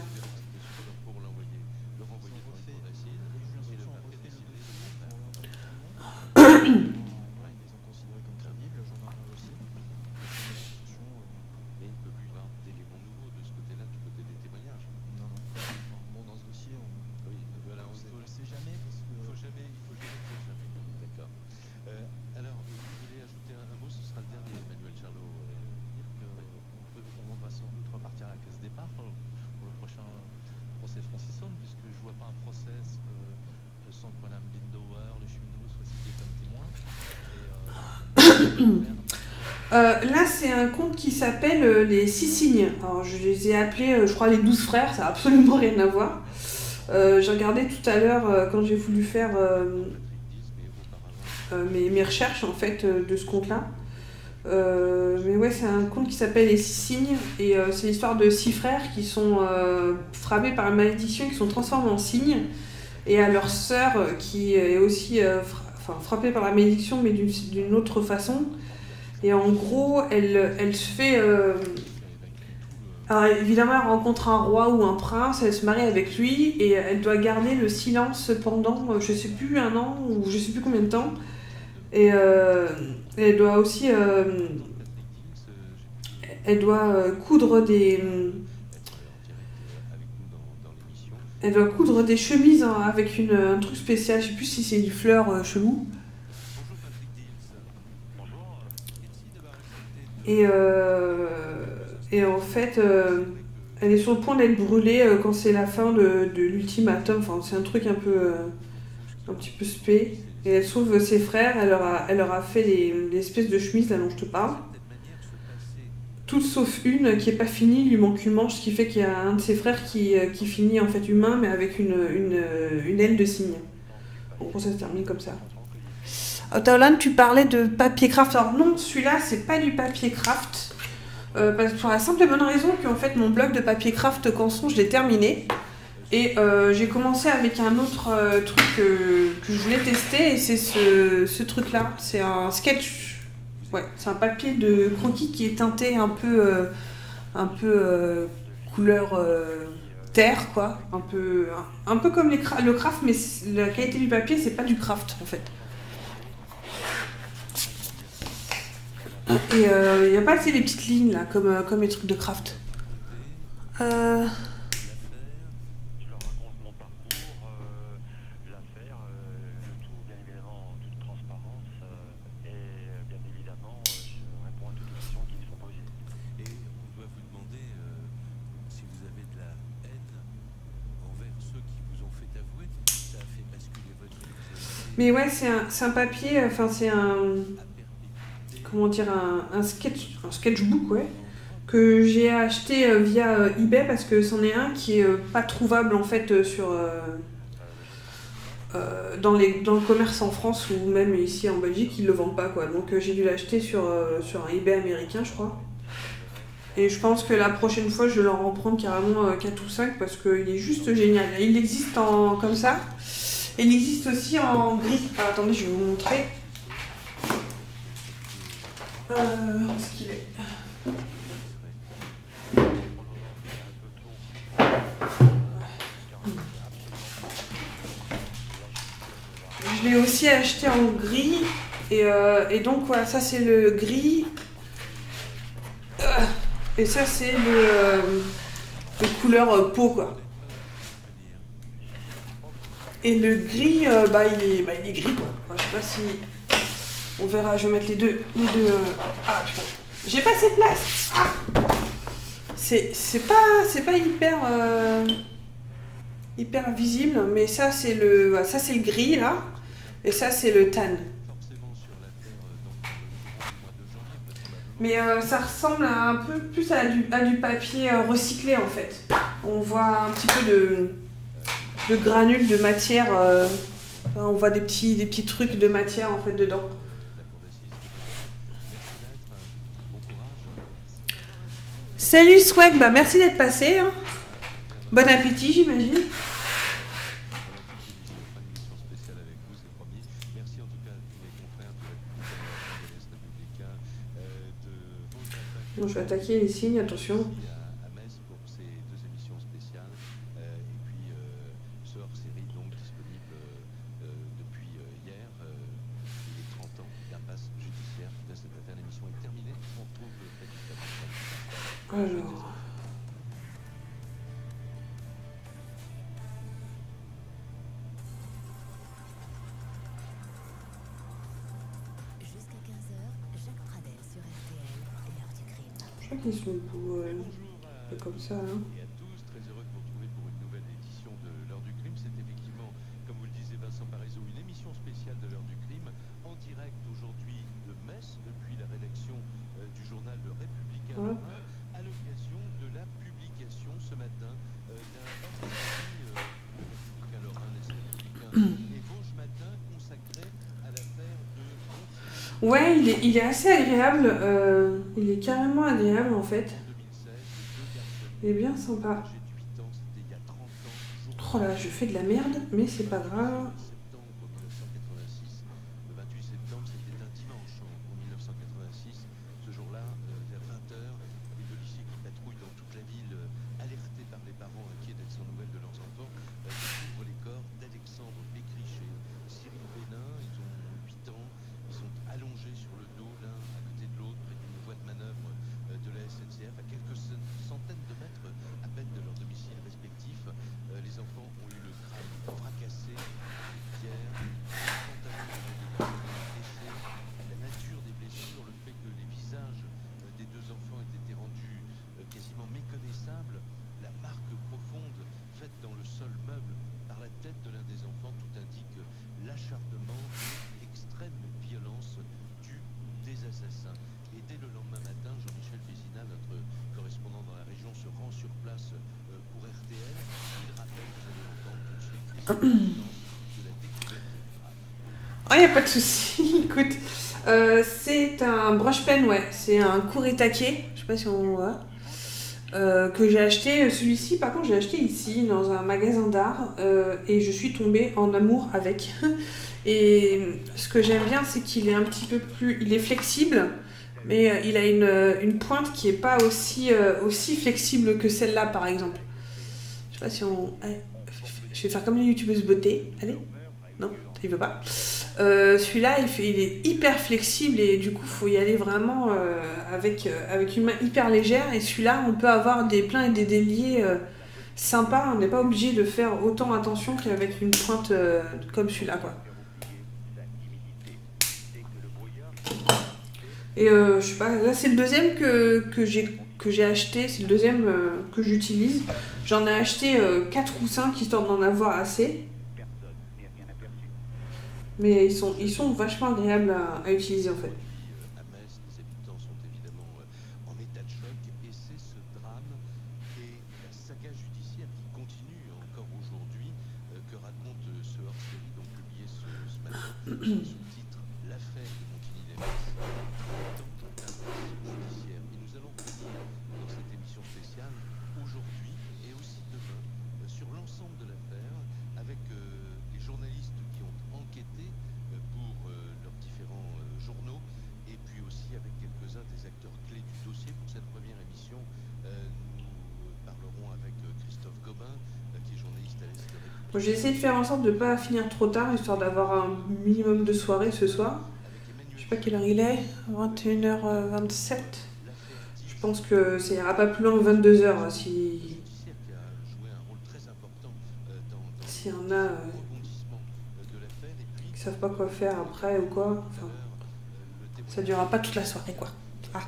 Là, c'est un conte qui s'appelle Les 6 signes. Alors, je les ai appelés, je crois, les 12 frères, ça n'a absolument rien à voir. J'ai regardé tout à l'heure quand j'ai voulu faire mes recherches en fait de ce conte-là. Mais ouais, c'est un conte qui s'appelle Les 6 signes et c'est l'histoire de 6 frères qui sont frappés par une malédiction, qui sont transformés en cygnes, et à leur sœur qui est aussi frappée par la malédiction mais d'une autre façon. Et en gros, elle se fait... Alors évidemment, elle rencontre un roi ou un prince, elle se marie avec lui, et elle doit garder le silence pendant, je sais plus, 1 an, ou je sais plus combien de temps. Et elle doit aussi... elle doit coudre des... Elle doit coudre des chemises, hein, avec un truc spécial, je sais plus si c'est une fleur chelou. Et en fait, elle est sur le point d'être brûlée quand c'est la fin de l'ultimatum. Enfin, c'est un truc un petit peu spé. Et elle sauve ses frères, elle leur a fait l'espèce de chemise là dont je te parle. Toutes sauf une qui n'est pas finie, il lui manque une manche, ce qui fait qu'il y a un de ses frères qui finit en fait humain, mais avec une aile de cygne. Donc ça se termine comme ça. Taolan, tu parlais de papier craft. Alors non, celui-là, c'est pas du papier craft. Pour la simple et bonne raison que en fait, mon bloc de papier craft canson, je l'ai terminé. Et j'ai commencé avec un autre truc que je voulais tester. Et c'est ce truc-là. C'est un sketch. Ouais, c'est un papier de croquis qui est teinté un peu couleur... terre, quoi, un peu comme le craft, mais la qualité du papier, c'est pas du craft en fait. Et il n'y a pas assez des petites lignes là, comme les trucs de craft. Mais ouais, c'est un papier, enfin c'est un... Comment dire, un sketchbook, ouais, que j'ai acheté via eBay parce que c'en est un qui est pas trouvable en fait sur... dans le commerce en France ou même ici en Belgique, ils le vendent pas, quoi. Donc j'ai dû l'acheter sur un eBay américain, je crois. Et je pense que la prochaine fois, je vais leur en prendre carrément 4 ou 5 parce qu'il est juste génial. Il existe comme ça. Il existe aussi en gris. Ah, attendez, je vais vous montrer. Où est-ce qu'il est ? Je l'ai aussi acheté en gris. Et donc, voilà, ça c'est le gris. Et ça c'est le couleur peau, quoi. Et le gris, il est gris, quoi. Enfin, je sais pas si... On verra, je vais mettre les deux... Ah, putain. J'ai pas assez de place. Ah, c'est pas hyper... hyper visible, mais ça, c'est le... Ça, c'est le gris, là. Et ça, c'est le tan. Mais ça ressemble un peu plus à du papier recyclé, en fait. On voit un petit peu de granules de matière, on voit des petits trucs de matière en fait dedans. Salut Swag, bah merci d'être passé. Hein. Bon appétit j'imagine. Bon, je vais attaquer les signes, attention. Alors. Jusqu'à 15h, Jacques Pradel sur RTL, l'heure du crime. Je crois qu'ils sont pour comme ça. Hein. Et à tous, très heureux de vous retrouver pour une nouvelle édition de l'heure du crime. C'est effectivement, comme vous le disait Vincent Parisot, une émission spéciale de l'heure du crime en direct aujourd'hui de Metz depuis la rédaction du journal Le Républicain. Ouais. Ouais, il est assez agréable, il est carrément agréable en fait. Il est bien sympa. Oh là, je fais de la merde, mais c'est pas grave. Oh, il n'y a pas de souci. Écoute, c'est un brush pen, ouais. C'est un Kuretake. Je sais pas si on voit. Que j'ai acheté, celui-ci par contre j'ai acheté ici dans un magasin d'art et je suis tombée en amour avec. Et ce que j'aime bien, c'est qu'il est un petit peu plus, il est flexible, mais il a une pointe qui n'est pas aussi, aussi flexible que celle-là par exemple. Je sais pas si on... Allez, je vais faire comme les youtubeuses beauté, allez. Non, il veut pas. Celui-là, il est hyper flexible et du coup, il faut y aller vraiment avec une main hyper légère. Et celui-là, on peut avoir des pleins et des déliés sympas. On n'est pas obligé de faire autant attention qu'avec une pointe comme celui-là, quoi. Et je sais pas, là, c'est le deuxième que j'ai acheté. C'est le deuxième que j'utilise. J'en ai acheté 4 ou 5 histoire d'en avoir assez. Mais ils sont vachement agréables à utiliser en fait. J'ai essayé de faire en sorte de ne pas finir trop tard, histoire d'avoir un minimum de soirée ce soir. Je sais pas quelle heure il est, 21h27. Je pense que ça ira pas plus loin que 22h si on a qui savent pas quoi faire après ou quoi. Enfin, ça durera pas toute la soirée quoi. Ah.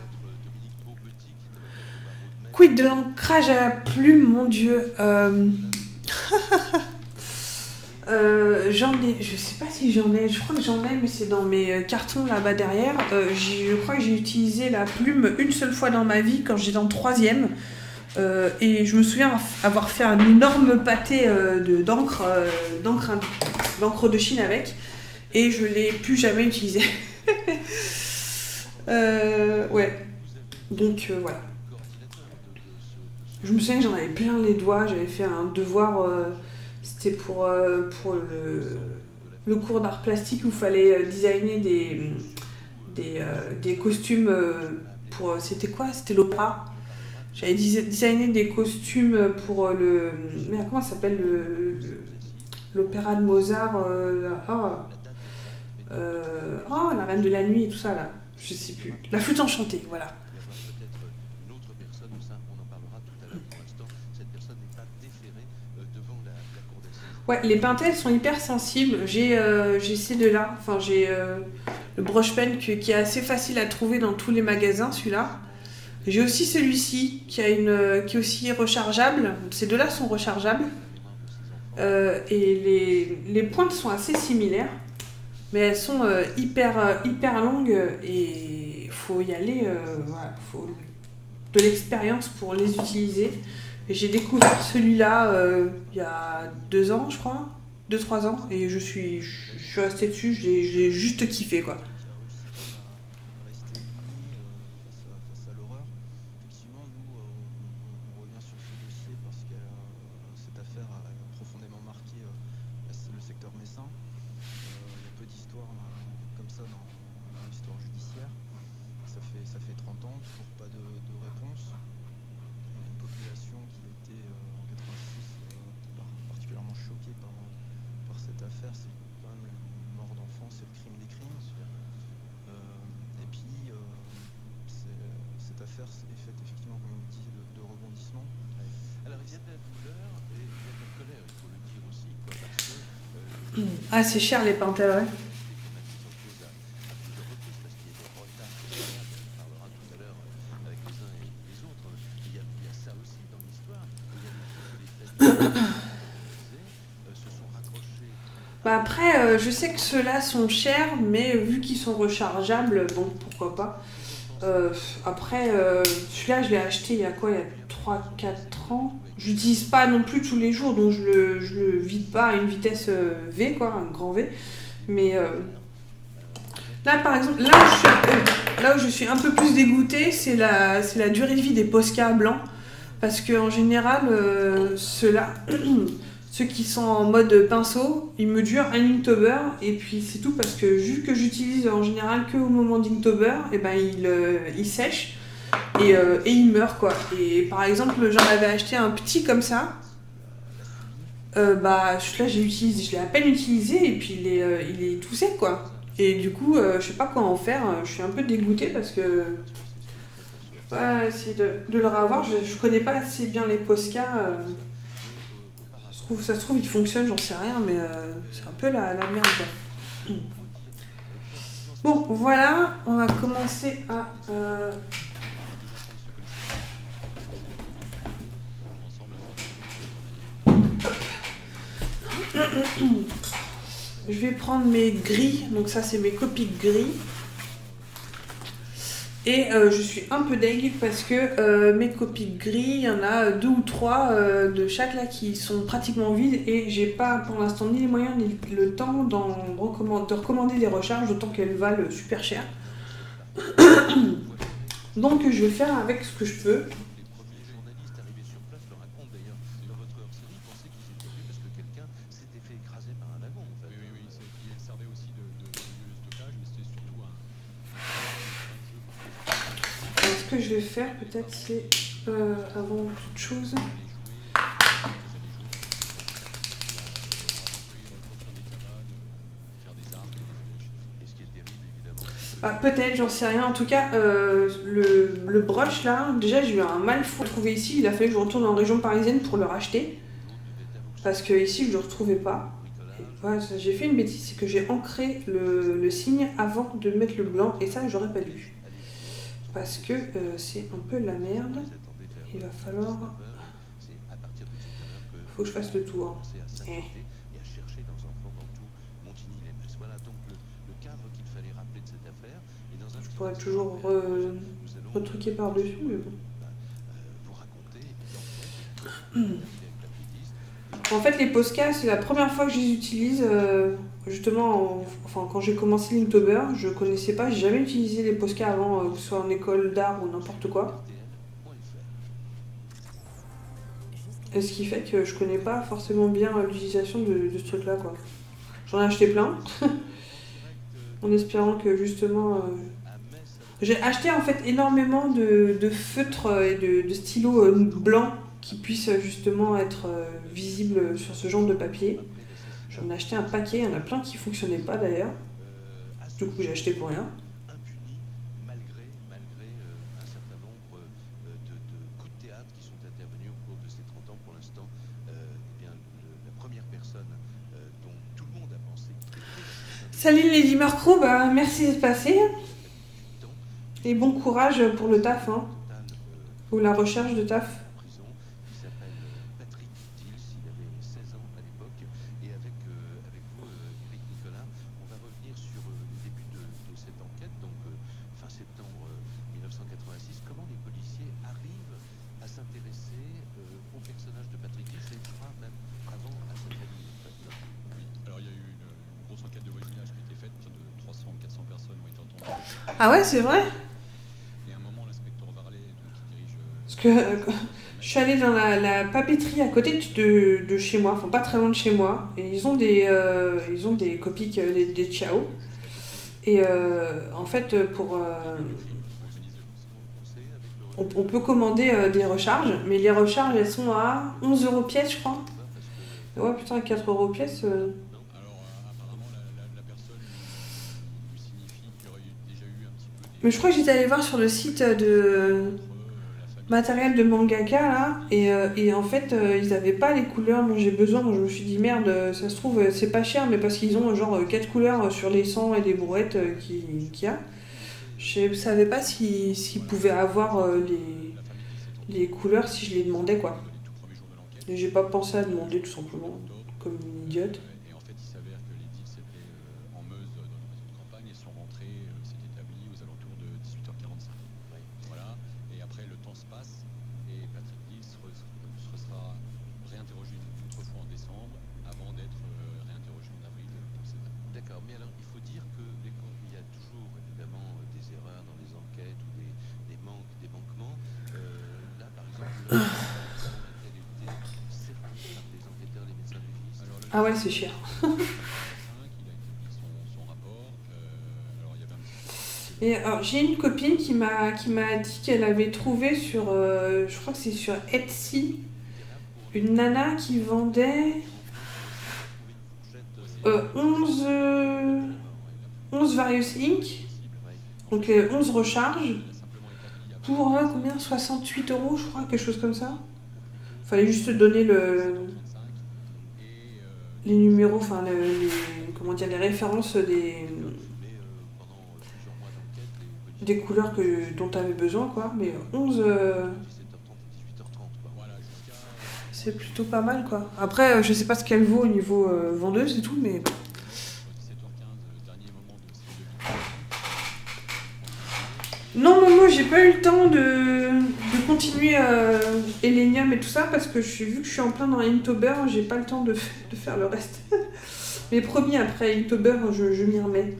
Quid de l'ancrage à la plume, mon dieu. J'en ai, je sais pas si j'en ai, je crois que j'en ai, mais c'est dans mes cartons là-bas derrière. Je crois que j'ai utilisé la plume une seule fois dans ma vie quand j'étais en 3e. Et je me souviens avoir fait un énorme pâté d'encre de Chine avec. Et je l'ai plus jamais utilisé. Ouais. Donc voilà. Je me souviens que j'en avais plein les doigts, j'avais fait un devoir. C'était pour le cours d'art plastique où il fallait designer des costumes pour... C'était quoi? C'était l'opéra. J'avais designé des costumes pour le... Merde, comment ça s'appelle? L'opéra de Mozart. La Reine de la Nuit et tout ça, là. Je sais plus. La Flûte enchantée, voilà. Ouais, les pintails sont hyper sensibles. J'ai ces deux-là. Enfin, j'ai le brush pen qui est assez facile à trouver dans tous les magasins, celui-là. J'ai aussi celui-ci qui est aussi rechargeable. Ces deux-là sont rechargeables. Et les pointes sont assez similaires. Mais elles sont hyper longues et il faut y aller. Voilà, faut de l'expérience pour les utiliser. J'ai découvert celui-là il y a 2 ans, je crois, 2-3 ans, et je suis restée dessus, j'ai juste kiffé, quoi. Ah, c'est cher les pintails, ouais. Bah après, je sais que ceux-là sont chers, mais vu qu'ils sont rechargeables, bon, pourquoi pas. Après, celui-là, je l'ai acheté il y a quoi, il y a 3-4 ans. Je l'utilise pas non plus tous les jours, donc je le vide pas à une vitesse V, quoi, un grand V. Mais Là, par exemple, là où je suis un peu plus dégoûtée, c'est la durée de vie des Posca blancs. Parce qu'en général, ceux qui sont en mode pinceau, ils me durent un Inktober. Et puis c'est tout, parce que vu que j'utilise en général que au moment d'Inktober, et ben il sèche et il meurt, quoi. Et par exemple, j'en avais acheté un petit comme ça. Celui-là, je l'ai à peine utilisé et puis il est tout sec, quoi. Et du coup, je sais pas quoi en faire. Je suis un peu dégoûtée parce que... essayer de le revoir. Je connais pas assez bien les Posca. Ça se trouve, ils fonctionnent, j'en sais rien, mais c'est un peu la merde, quoi. Bon, voilà. On va commencer à... Je vais prendre mes gris, donc ça c'est mes Copic gris. Et je suis un peu deg parce que mes Copic gris, il y en a 2 ou 3 de chaque là qui sont pratiquement vides et j'ai pas pour l'instant ni les moyens ni le temps de recommander des recharges, d'autant qu'elles valent super cher. Donc je vais faire avec ce que je peux. Je vais faire peut-être c'est avant toute chose. Peut-être, j'en sais rien. En tout cas, le brush là, déjà j'ai eu un mal fou à trouver ici. Il a fallu que je retourne en région parisienne pour le racheter parce que ici je le retrouvais pas. Voilà, j'ai fait une bêtise, c'est que j'ai ancré le signe avant de mettre le blanc et ça j'aurais pas dû. Parce que c'est un peu la merde. Il va falloir... Faut que je fasse le tour. Je pourrais toujours retruquer par-dessus, mais bon. En fait, les Posca, c'est la première fois que je les utilise. Justement, quand j'ai commencé l'Inktober, je connaissais pas, j'ai jamais utilisé les Posca avant, que ce soit en école d'art ou n'importe quoi. Et ce qui fait que je connais pas forcément bien l'utilisation de ce truc-là, quoi. J'en ai acheté plein, en espérant que justement... J'ai acheté en fait énormément de feutres et de stylos blancs qui puissent justement être visibles sur ce genre de papier. J'en ai acheté un paquet, il y en a plein qui ne fonctionnaient pas d'ailleurs. Du coup, j'ai acheté pour rien. Salut Lady Marcro, merci d'être passé. Et bon courage pour le taf, hein. Ou la recherche de taf. Ah ouais, c'est vrai. Parce que je suis allée dans la papeterie à côté de chez moi, enfin pas très loin de chez moi, et ils ont des copies, des Ciao. Et en fait, on peut commander des recharges, mais les recharges, elles sont à 11 € pièce, je crois. Ouais, putain, 4 € pièce... Mais je crois que j'étais allée voir sur le site de matériel de mangaka là, et en fait ils avaient pas les couleurs dont j'ai besoin, donc je me suis dit merde, ça se trouve c'est pas cher, mais parce qu'ils ont genre 4 couleurs sur les 100 et les brouettes qu'il y a. Je savais pas s'ils pouvaient avoir les couleurs si je les demandais, quoi. Et j'ai pas pensé à demander, tout simplement, comme une idiote. D'accord, mais alors il faut dire que il y a toujours Ah ouais, c'est cher. Et alors j'ai une copine qui m'a dit qu'elle avait trouvé sur, je crois que c'est sur Etsy, une nana qui vendait 11 Various Ink, donc les 11 recharges, pour combien, 68 €, je crois, quelque chose comme ça. Fallait juste donner les numéros, enfin comment dire, les références des couleurs dont tu avais besoin, quoi. Mais 11, c'est plutôt pas mal, quoi. Après, je sais pas ce qu'elle vaut au niveau vendeuse et tout, mais... Non, Momo, j'ai pas eu le temps de continuer Elenium et tout ça, parce que vu que je suis en plein dans Inktober, j'ai pas le temps de faire le reste. Mais promis, après Inktober, je m'y remets.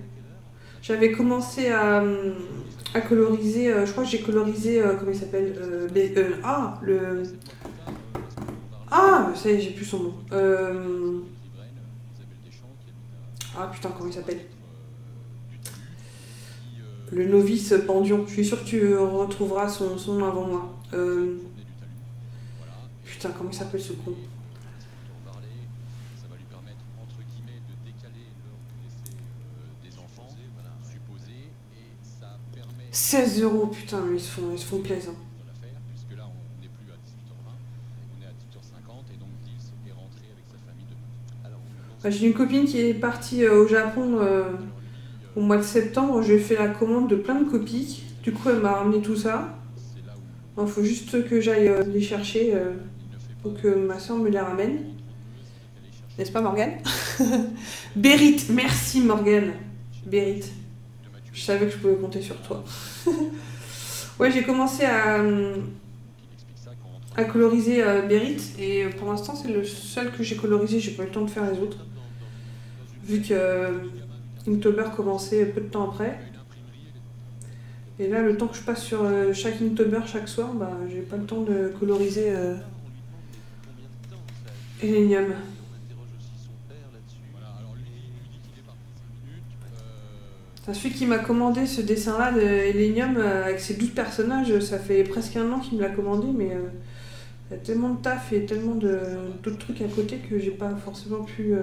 J'avais commencé à coloriser, je crois que j'ai colorisé, comment il s'appelle, ça y est, j'ai plus son nom. Ah putain, comment il s'appelle? Le novice pendion, je suis sûre que tu retrouveras son nom avant moi. Putain, comment il s'appelle ce con? €16, putain, mais ils se font plaisir. J'ai une copine qui est partie au Japon au mois de septembre. J'ai fait la commande de plein de copies. Du coup, elle m'a ramené tout ça. Il faut juste que j'aille les chercher pour que ma soeur me les ramène. N'est-ce pas, Morgane? Berit, merci Morgane. Berit. Je savais que je pouvais compter sur toi. Ouais, j'ai commencé à coloriser Berit, et pour l'instant c'est le seul que j'ai colorisé, j'ai pas eu le temps de faire les autres. Vu que Inktober commençait peu de temps après. Et là, le temps que je passe sur chaque Inktober chaque soir, bah, j'ai pas le temps de coloriser Elenium. Celui qui m'a commandé ce dessin-là de Elenium avec ses 12 personnages, ça fait presque un an qu'il me l'a commandé, mais il y a tellement de taf et tellement d'autres trucs à côté que j'ai pas forcément pu...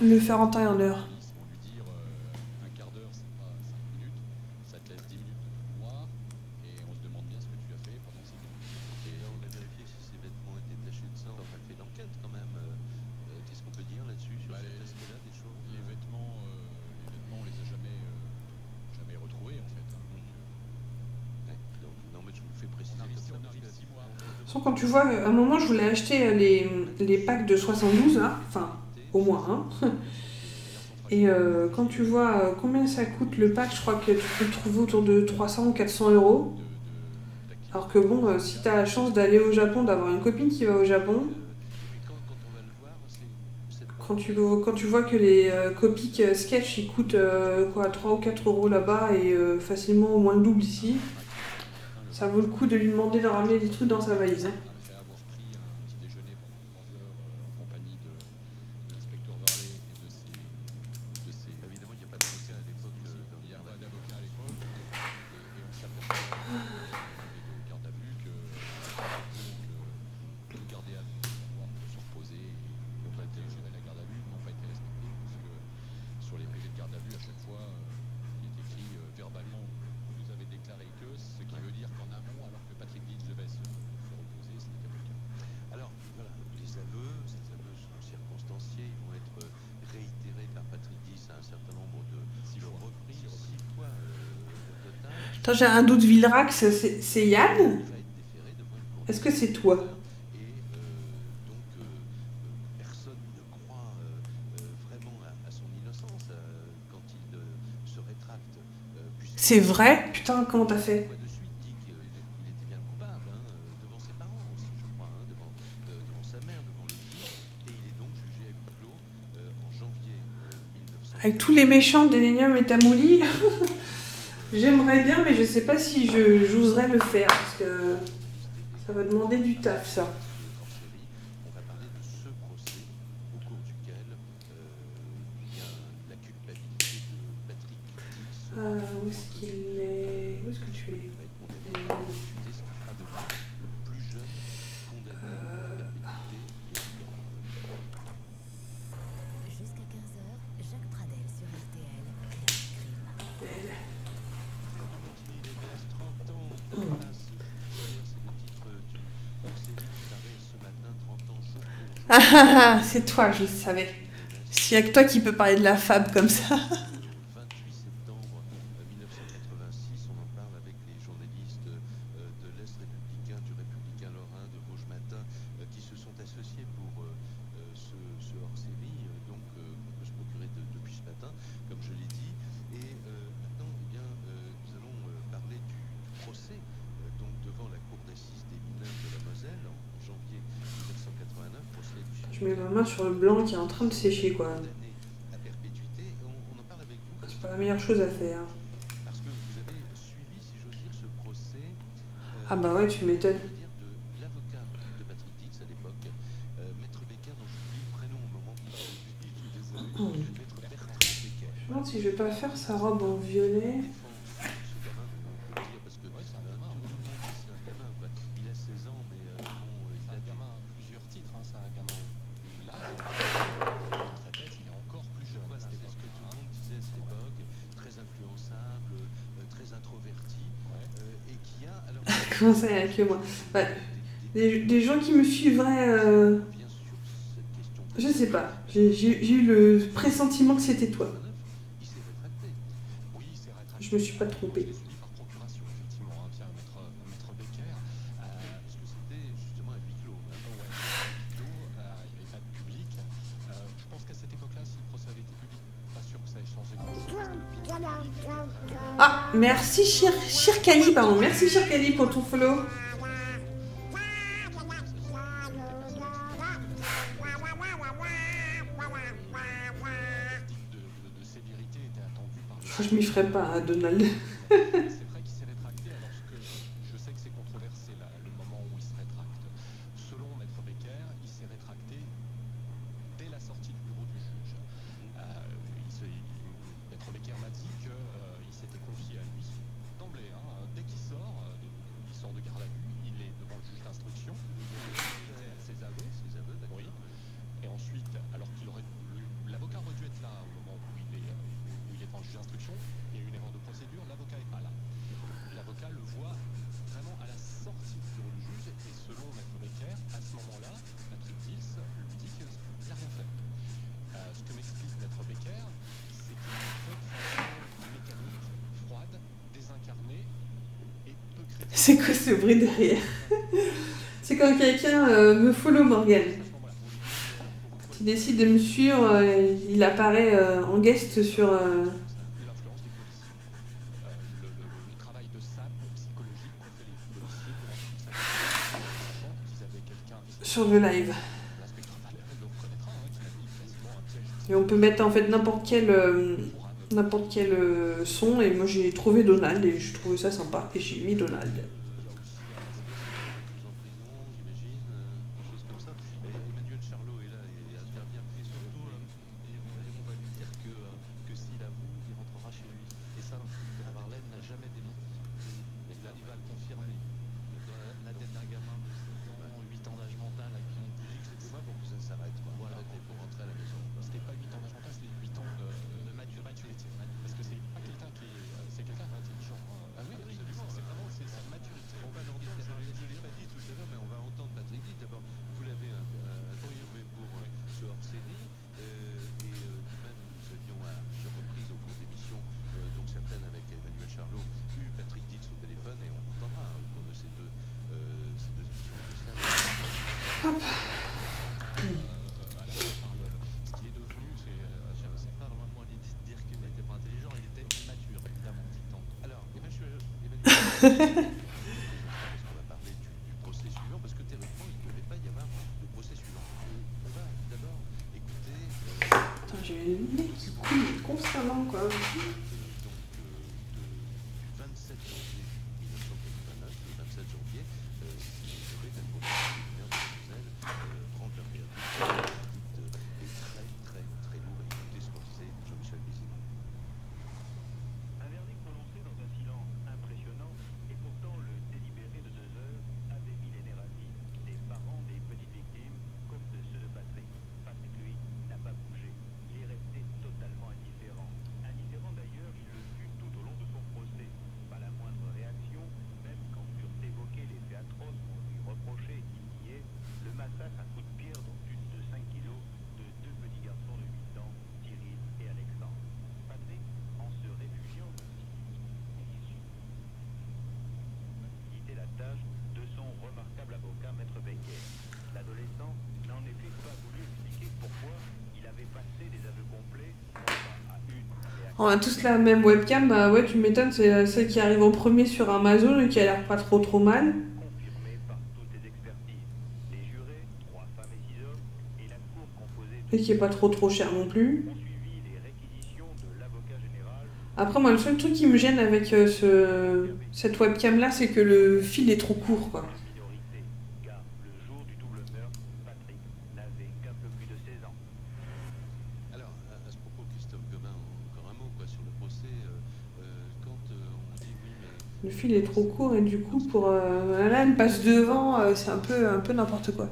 le faire en temps et en heure. Quand tu vois, à un moment, je voulais acheter les packs de 72, hein, enfin, au moins, hein. Et quand tu vois combien ça coûte le pack, je crois que tu peux le trouver autour de 300 ou 400 €. Alors que bon, si tu as la chance d'aller au Japon, d'avoir une copine qui va au Japon, quand tu vois que les Copic Sketch, ils coûtent quoi, 3 ou 4 € là-bas et facilement au moins le double ici, ça vaut le coup de lui demander de ramener des trucs dans sa valise. Hein. J'ai un doute, Vilrax, c'est Yann? Est-ce que c'est toi? C'est vrai? Putain, comment t'as fait? Avec tous les méchants d'Elenium et Tamouli. J'aimerais bien, mais je sais pas si j'oserais le faire, parce que ça va demander du taf, ça. On va parler de ce procès au cours duquel il y a la culpabilité de Patrick. Où est-ce qu'il est? Où est-ce que tu es? Ah, c'est toi, je le savais. S'il n'y a que toi qui peux parler de la fable comme ça. Blanc qui est en train de sécher, quoi. C'est pas la meilleure chose à faire. Ah bah ouais, tu m'étonnes. Je me demande si je vais pas faire sa robe en violet. Ça y a que moi. Ouais. Des gens qui me suivraient, je sais pas. J'ai eu le pressentiment que c'était toi. Je me suis pas trompée. Merci Chirkali, pardon, merci Chirkali pour ton follow. Je m'y ferai pas, hein, Donald. C'est quoi ce bruit derrière? C'est quand quelqu'un me follow, Morgan. Quand il décide de me suivre, il apparaît en guest sur... sur le live. Et on peut mettre en fait n'importe quel son, et moi j'ai trouvé Donald et je trouvais ça sympa et j'ai mis Donald. mon remarquable avocat Maître Becker. L'adolescent n'a en effet pas voulu expliquer pourquoi il avait passé des aveux complets à une. On a tous la même webcam, bah ouais, tu m'étonnes, c'est celle qui arrive en premier sur Amazon et qui a l'air pas trop mal. Et qui est pas trop cher non plus. Après moi le seul truc qui me gêne avec cette webcam là, c'est que le fil est trop court quoi. Le fil est trop court et du coup pour là elle passe devant, c'est un peu n'importe quoi.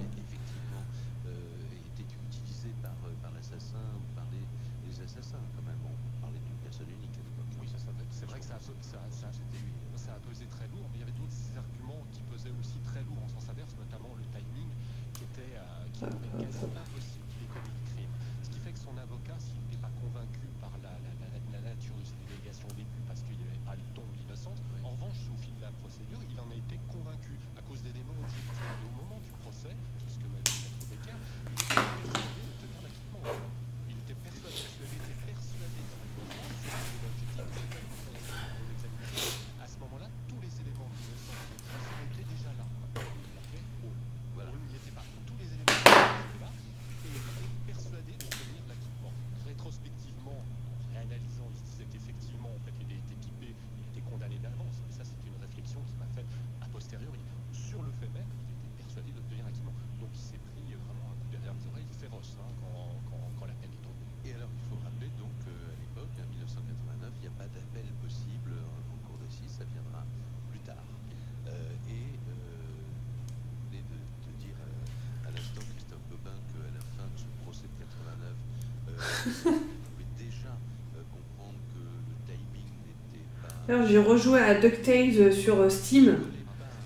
J'ai rejoué à DuckTales sur Steam.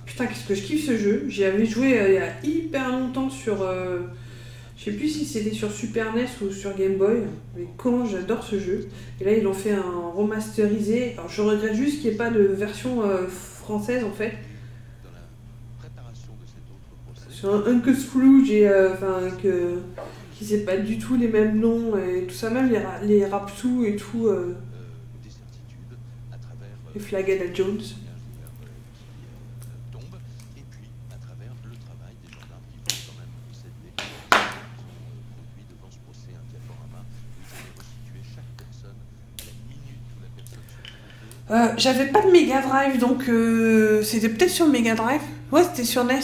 Putain, qu'est-ce que je kiffe ce jeu. J'y avais joué il y a hyper longtemps sur... je sais plus si c'était sur Super NES ou sur Game Boy. Mais comment j'adore ce jeu. Et là, ils l'ont fait un remasterisé. Alors, je regrette juste qu'il n'y ait pas de version française, en fait. Sur un XSplit, j'ai... qui c'est pas du tout les mêmes noms et tout ça. Même les rapsous et tout... les Flagada Jones. J'avais pas de Mega Drive, donc c'était peut-être sur Mega Drive. Ouais, c'était sur NES.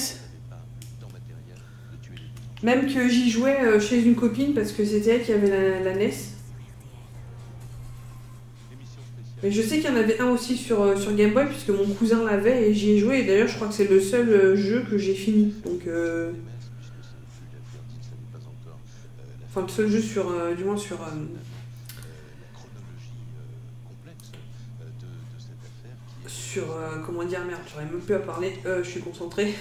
Même que j'y jouais chez une copine parce que c'était elle qui avait la NES. Mais je sais qu'il y en avait un aussi sur Game Boy puisque mon cousin l'avait et j'y ai joué. Et d'ailleurs, je crois que c'est le seul jeu que j'ai fini. Donc, enfin, le seul jeu sur, du moins sur. Sur comment dire, merde, j'aurais même plus à parler. Je suis concentrée.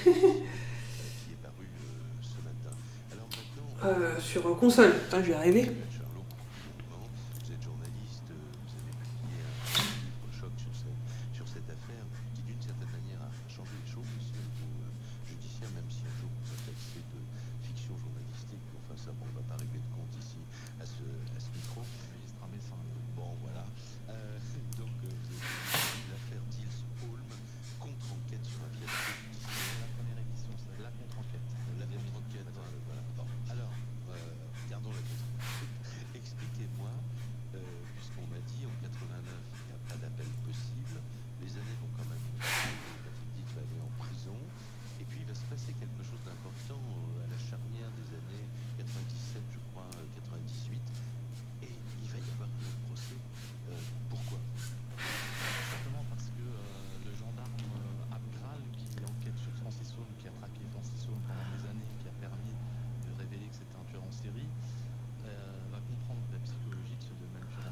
Sur console. Putain, je vais y arriver.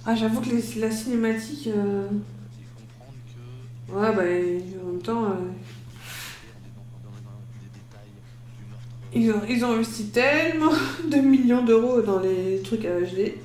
Ah, j'avoue que la cinématique... Ouais, bah, en même temps... Ils ont investi tellement de millions d'euros dans les trucs à HD.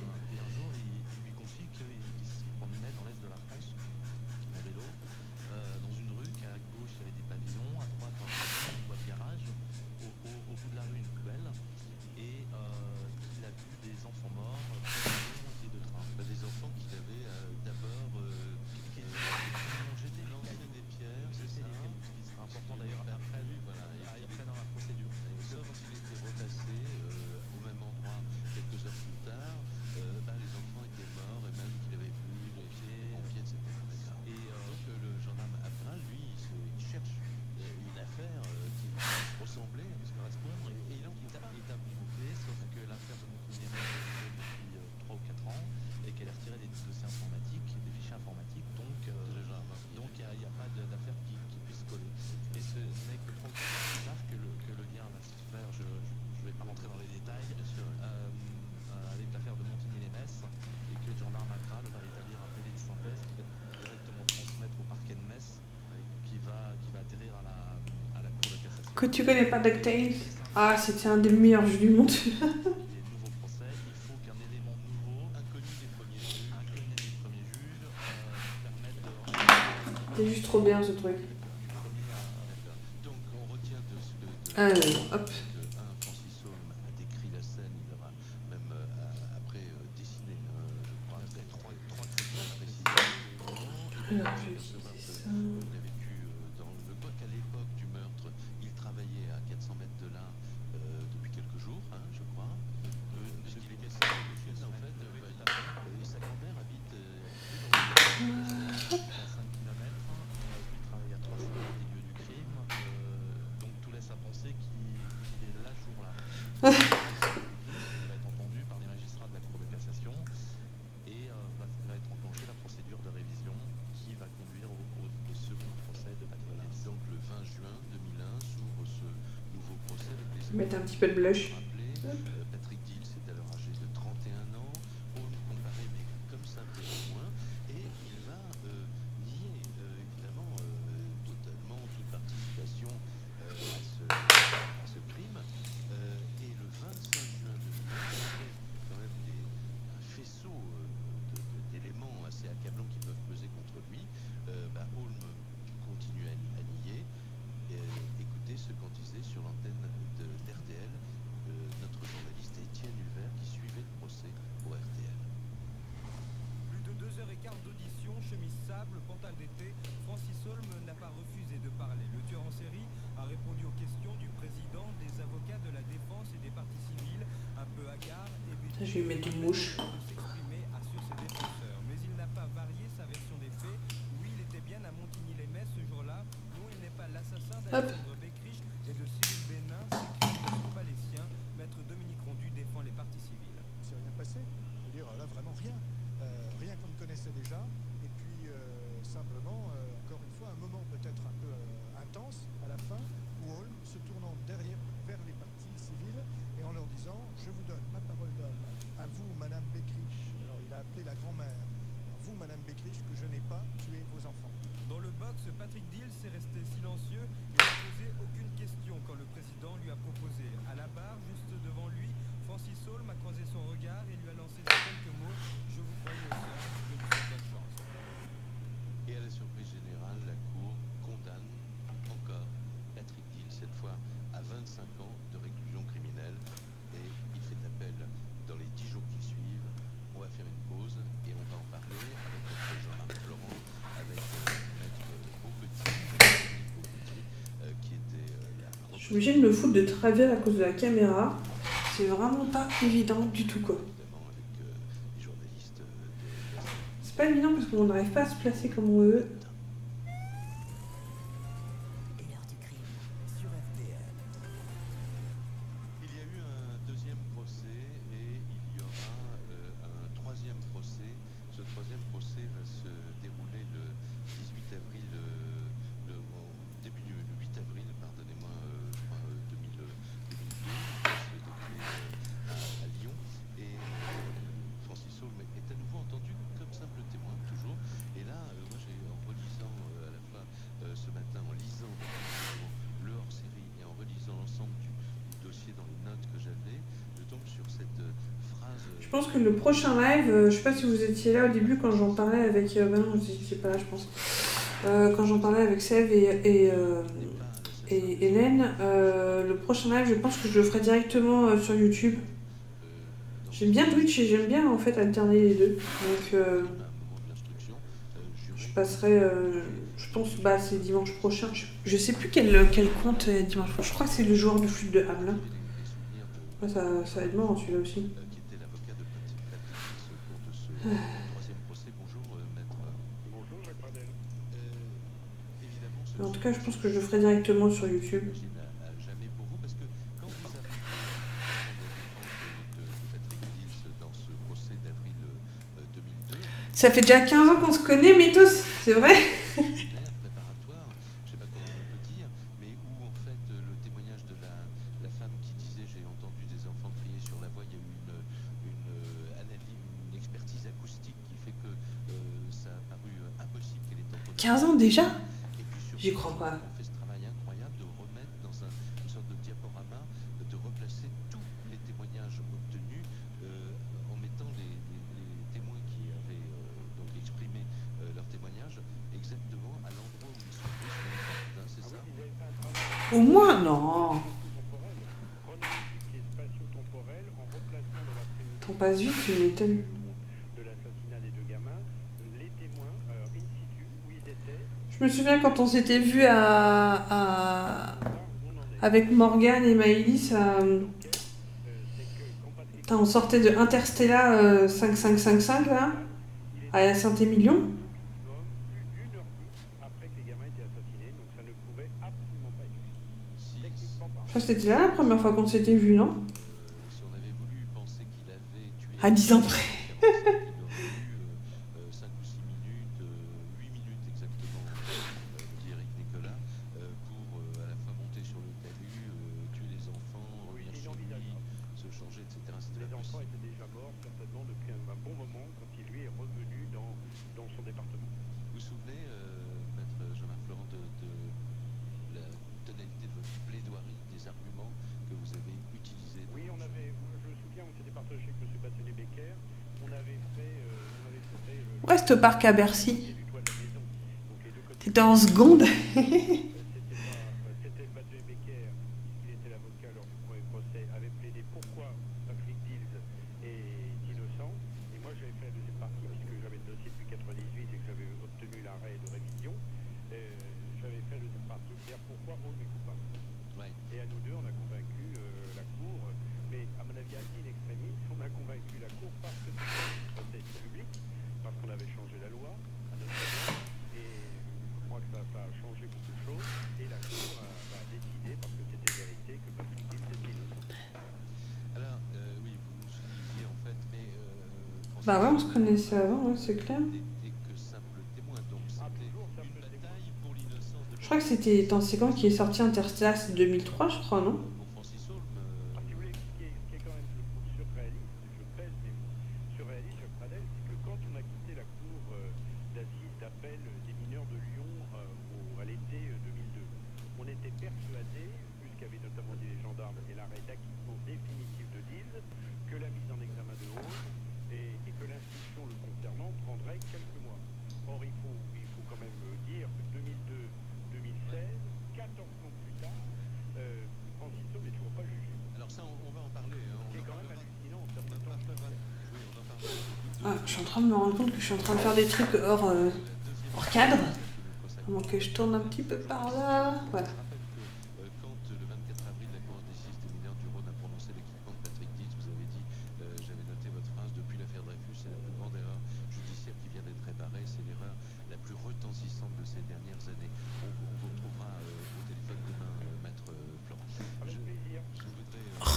Que tu connais pas DuckTales? Ah, c'était un des meilleurs jeux du monde. C'est juste trop bien ce truc. Alors, hop. Alors, je vais utiliser ça. Mettre un petit peu de blush. Patrick Dill, c'est alors âgé de 31 ans, on le comparait mais comme ça un peu moins, et il va nier évidemment totalement toute participation à ce crime. Et le 25 juin 2020, quand même un faisceau d'éléments assez accablants qui peuvent peser contre lui. Holm continue à nier. Écoutez ce qu'on disait sur l'antenne d'RTL, notre journaliste Étienne Hubert qui suivait le procès au RTL. Plus de 2h15 d'audition, chemise sable, pantalon d'été, Francis Holm n'a pas refusé de parler. Le tueur en série a répondu aux questions du président, des avocats de la défense et des parties civiles, un peu hagards et bêtises. Je vais mettre une mouche. Hop. Je suis obligée de me foutre de travers à cause de la caméra. C'est vraiment pas évident du tout quoi. C'est pas évident parce qu'on n'arrive pas à se placer comme on veut. Je pense que le prochain live, je sais pas si vous étiez là au début quand j'en parlais avec... ben non, vous étiez pas là, je pense. Quand j'en parlais avec Sève et Hélène, le prochain live, je pense que je le ferai directement sur YouTube. J'aime bien Twitch et j'aime bien en fait alterner les deux. Donc je passerai... je pense bah c'est dimanche prochain. Je sais plus quel compte est dimanche prochain. Je crois que c'est le joueur de flûte de Hamelin. Ouais, ça va être mort celui-là aussi. En tout cas, je pense que je le ferai directement sur YouTube. Ça fait déjà 15 ans qu'on se connaît, Mythos, c'est vrai? Déjà ? J'y crois pas. On fait ce travail incroyable de remettre dans un Au moins, non. Ton passe-vue, tu m'étonnes. Je me souviens quand on s'était vu avec Morgane et Maëlys, on sortait de Interstella 5555 là, à Saint-Émilion. Ça c'était là la première fois qu'on s'était vu, non? À 10 ans près. Parc à Bercy. T'étais en seconde. Bah ouais, on se connaissait avant, ouais, c'est clair. Je crois que c'était dans ces camps qui est sorti Interstellar 2003, je crois, non? Je suis en train de faire des trucs hors cadre. Comment que je tourne un petit peu par là. Voilà.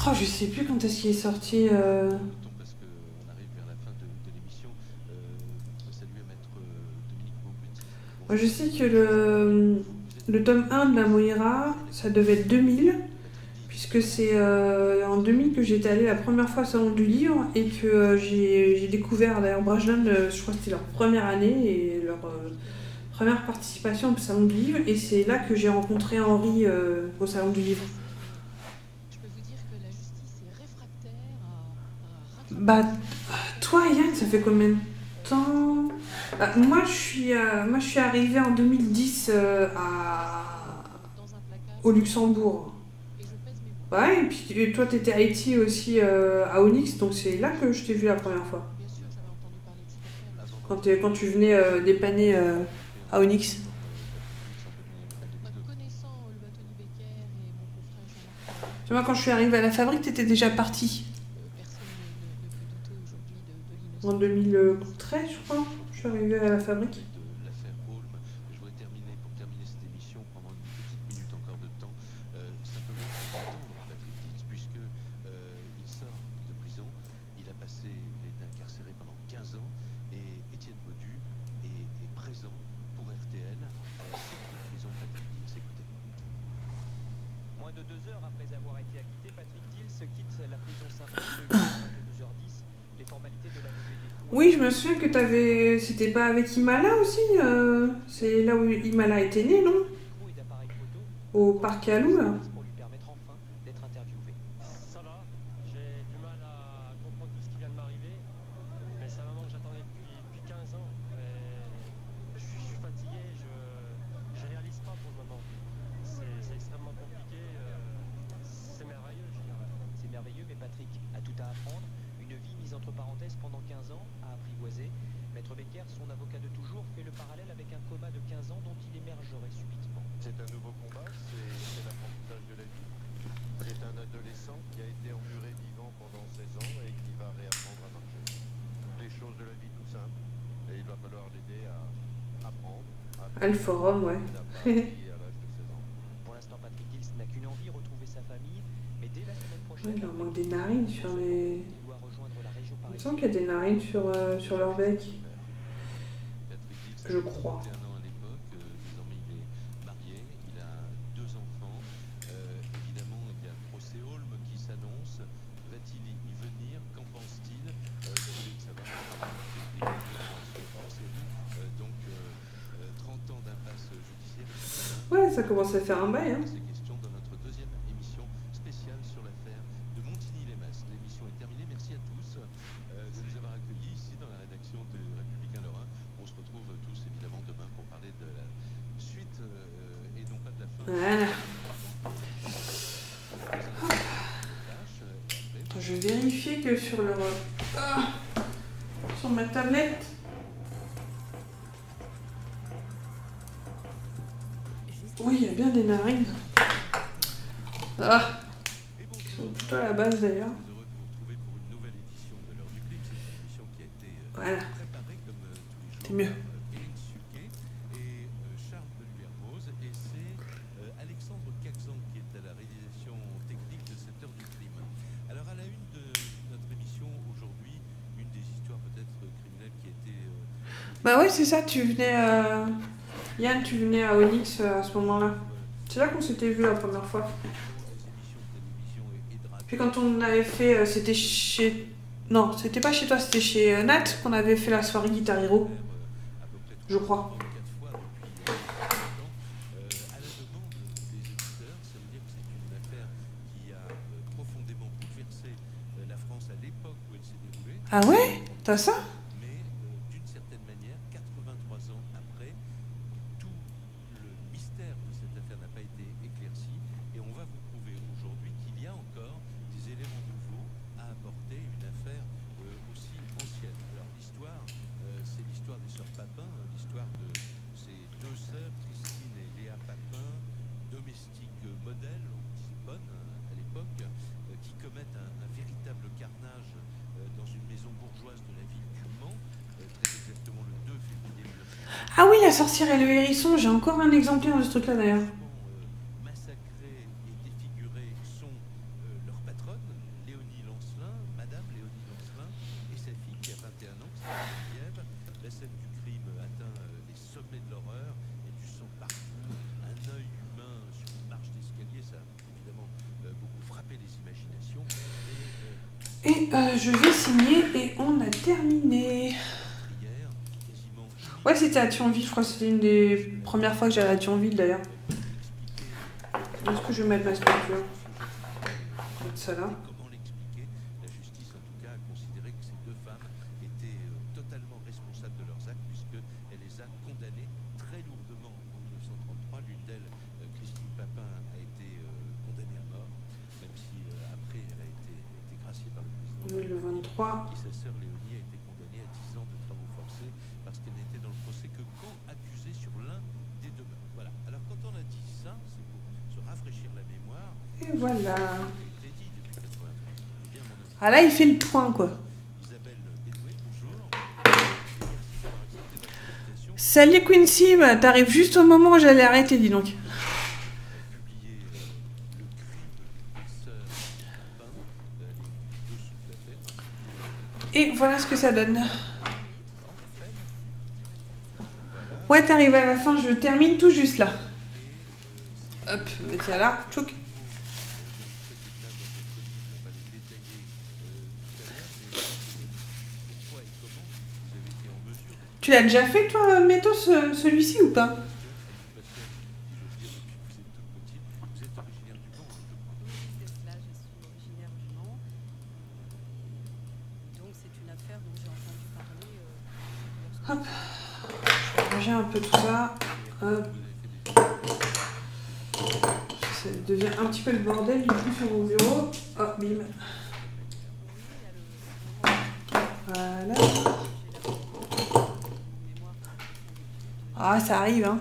Oh, je sais plus quand est-ce qu'il est sorti. Je sais que le tome 1 de la Moira, ça devait être 2000, puisque c'est en 2000 que j'étais allée la première fois au salon du livre et que j'ai découvert d'ailleurs Bragelonne, je crois que c'était leur première année et leur première participation au salon du livre, et c'est là que j'ai rencontré Henri au salon du livre. Je peux vous dire que la justice est réfractaire à... Bah, toi Yann, ça fait combien de temps? Moi, je suis arrivée en 2010 au Luxembourg. Ouais, et puis toi, tu étais à Haïti aussi, à Onyx, donc c'est là que je t'ai vu la première fois. Quand tu venais dépanner à Onyx. Tu vois, quand je suis arrivée à la fabrique, tu étais déjà partie. En 2013, je crois. Je suis arrivée à la fabrique. Je voudrais terminer pour terminer cette émission pendant une petite minute encore de temps. Simplement attendre Patrick Ditz, puisque il sort de prison. Il a passé, il est incarcéré pendant 15 ans, et Étienne Baudu est présent pour RTL à la sortie de prison de Patrick Ditz. Écoutez. Moins de 2 heures après avoir été acquitté, Patrick Ditz quitte la prison Saint-Paul. Oui, je me souviens que t'avais... C'était pas avec Imala aussi c'est là où Imala était né, non? Au parc Alou, là. Je suis fatigué, je réalise pas pour le moment. C'est extrêmement compliqué. entre parenthèses pendant 15 ans, à apprivoiser. Maître Becker, son avocat de toujours, fait le parallèle avec un coma de 15 ans dont il émergerait subitement. C'est un nouveau combat, c'est l'apprentissage de la vie. C'est un adolescent qui a été emmuré vivant pendant 16 ans et qui va réapprendre à marcher. Les choses de la vie tout simple. Et il va falloir l'aider à apprendre. À le forum, ouais. Pour l'instant, Patrick Hills n'a qu'une envie, retrouver sa famille. Mais dès la semaine prochaine... Il leur manque des narines sur les... Il me semble qu'il y a des narines sur, sur leur bec. Je crois. Ouais, ça commence à faire un bail, hein. C'est question dans notre deuxième émission spéciale sur l'affaire de Montigny-les-Masses. L'émission est terminée, merci à tous de nous avoir accueillis ici dans la rédaction de Républicain Lorrain. On se retrouve tous évidemment demain pour parler de la suite et non pas de la fin. Voilà. Attends, je vais vérifier que sur le... Ah, sur ma tablette. Oui, il y a bien des narines. Ah, ils sont plutôt à la base d'ailleurs. Voilà. C'est mieux. Bah ouais, c'est ça, tu venais... Yann, tu venais à Onyx à ce moment-là. C'est là qu'on s'était vu la première fois. Puis quand on avait fait... c'était chez... Non, c'était pas chez toi, c'était chez Nat qu'on avait fait la soirée Guitar Hero. Je crois. Ah ouais? T'as ça? Ah oui, la sorcière et le hérisson, j'ai encore un exemplaire de ce truc-là d'ailleurs. Massacrés et défigurés sont leur patronne, Léonie Lancelin, Madame Léonie Lancelin, et sa fille qui a 21 ans, Geneviève. La scène du crime atteint les sommets de l'horreur et du sang partout. Un œil humain sur une marche d'escalier, ça a évidemment beaucoup frappé les imaginations. Et je vais signer et on a terminé. Ouais, c'était à Thionville, je crois que c'était une des premières fois que j'allais à Thionville d'ailleurs. Est-ce que je vais mettre ma structure? Je vais mettre ça là. Comment l'expliquer? La justice, en tout cas, a considéré que ces deux femmes étaient totalement responsables de leurs actes, puisqu'elle les a condamnées très lourdement en 1933. L'une d'elles, Christine Papin, a été condamnée à mort, même si après elle a été graciée par le président. Oui, le 23. Qui sa sœur Léonie a été condamnée à 10 ans de travaux forcés parce qu'elle n'était dans le procès que co-accusée sur l'un des deux meurtres. Voilà. Alors quand on a dit ça, c'est pour se rafraîchir la mémoire. Et voilà. Ah là, il fait le point, quoi. Isabelle Edoué, bonjour. Salut Quincy, bah, t'arrives juste au moment où j'allais arrêter, dis donc. Et voilà ce que ça donne. Ouais, t'arrives à la fin, je termine tout juste là. Hop, tiens là, tchouk. Tu l'as déjà fait, toi, Méto, celui-ci ou pas? Hop. J'ai un peu tout ça. Ça devient un petit peu le bordel du coup sur mon bureau. Hop, bim. Voilà. Ah, ça arrive, hein.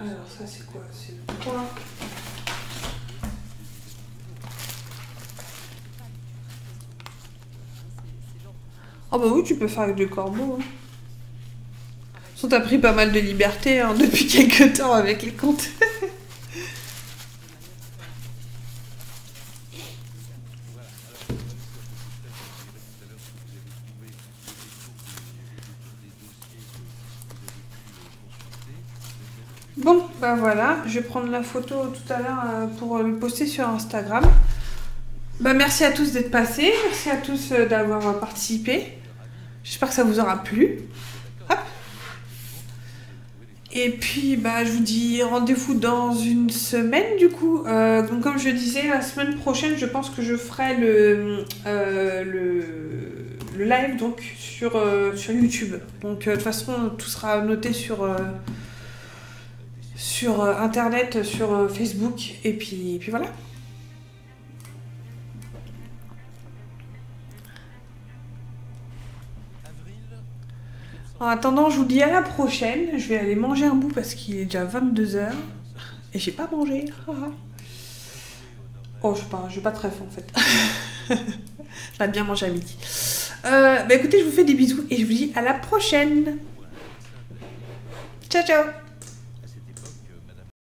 Alors, ça, c'est quoi? C'est le point. Ah, bah oui, tu peux faire avec le corbeau. Hein. On t'a pris pas mal de liberté hein, depuis quelques temps avec les comptes. Bon, bah voilà, je vais prendre la photo tout à l'heure pour le poster sur Instagram. Bah merci à tous d'être passés, merci à tous d'avoir participé. J'espère que ça vous aura plu. Et puis, bah, je vous dis rendez-vous dans une semaine, du coup. Donc, comme je disais, la semaine prochaine, je pense que je ferai le live donc, sur YouTube. Donc, de toute façon, tout sera noté sur Internet, sur Facebook. Et puis voilà. En attendant, je vous dis à la prochaine. Je vais aller manger un bout parce qu'il est déjà 22 h. Et j'ai pas mangé. Oh, je suis pas très faim en fait. J'aurais bien mangé à midi. Bah écoutez, je vous fais des bisous et je vous dis à la prochaine. Ciao, ciao.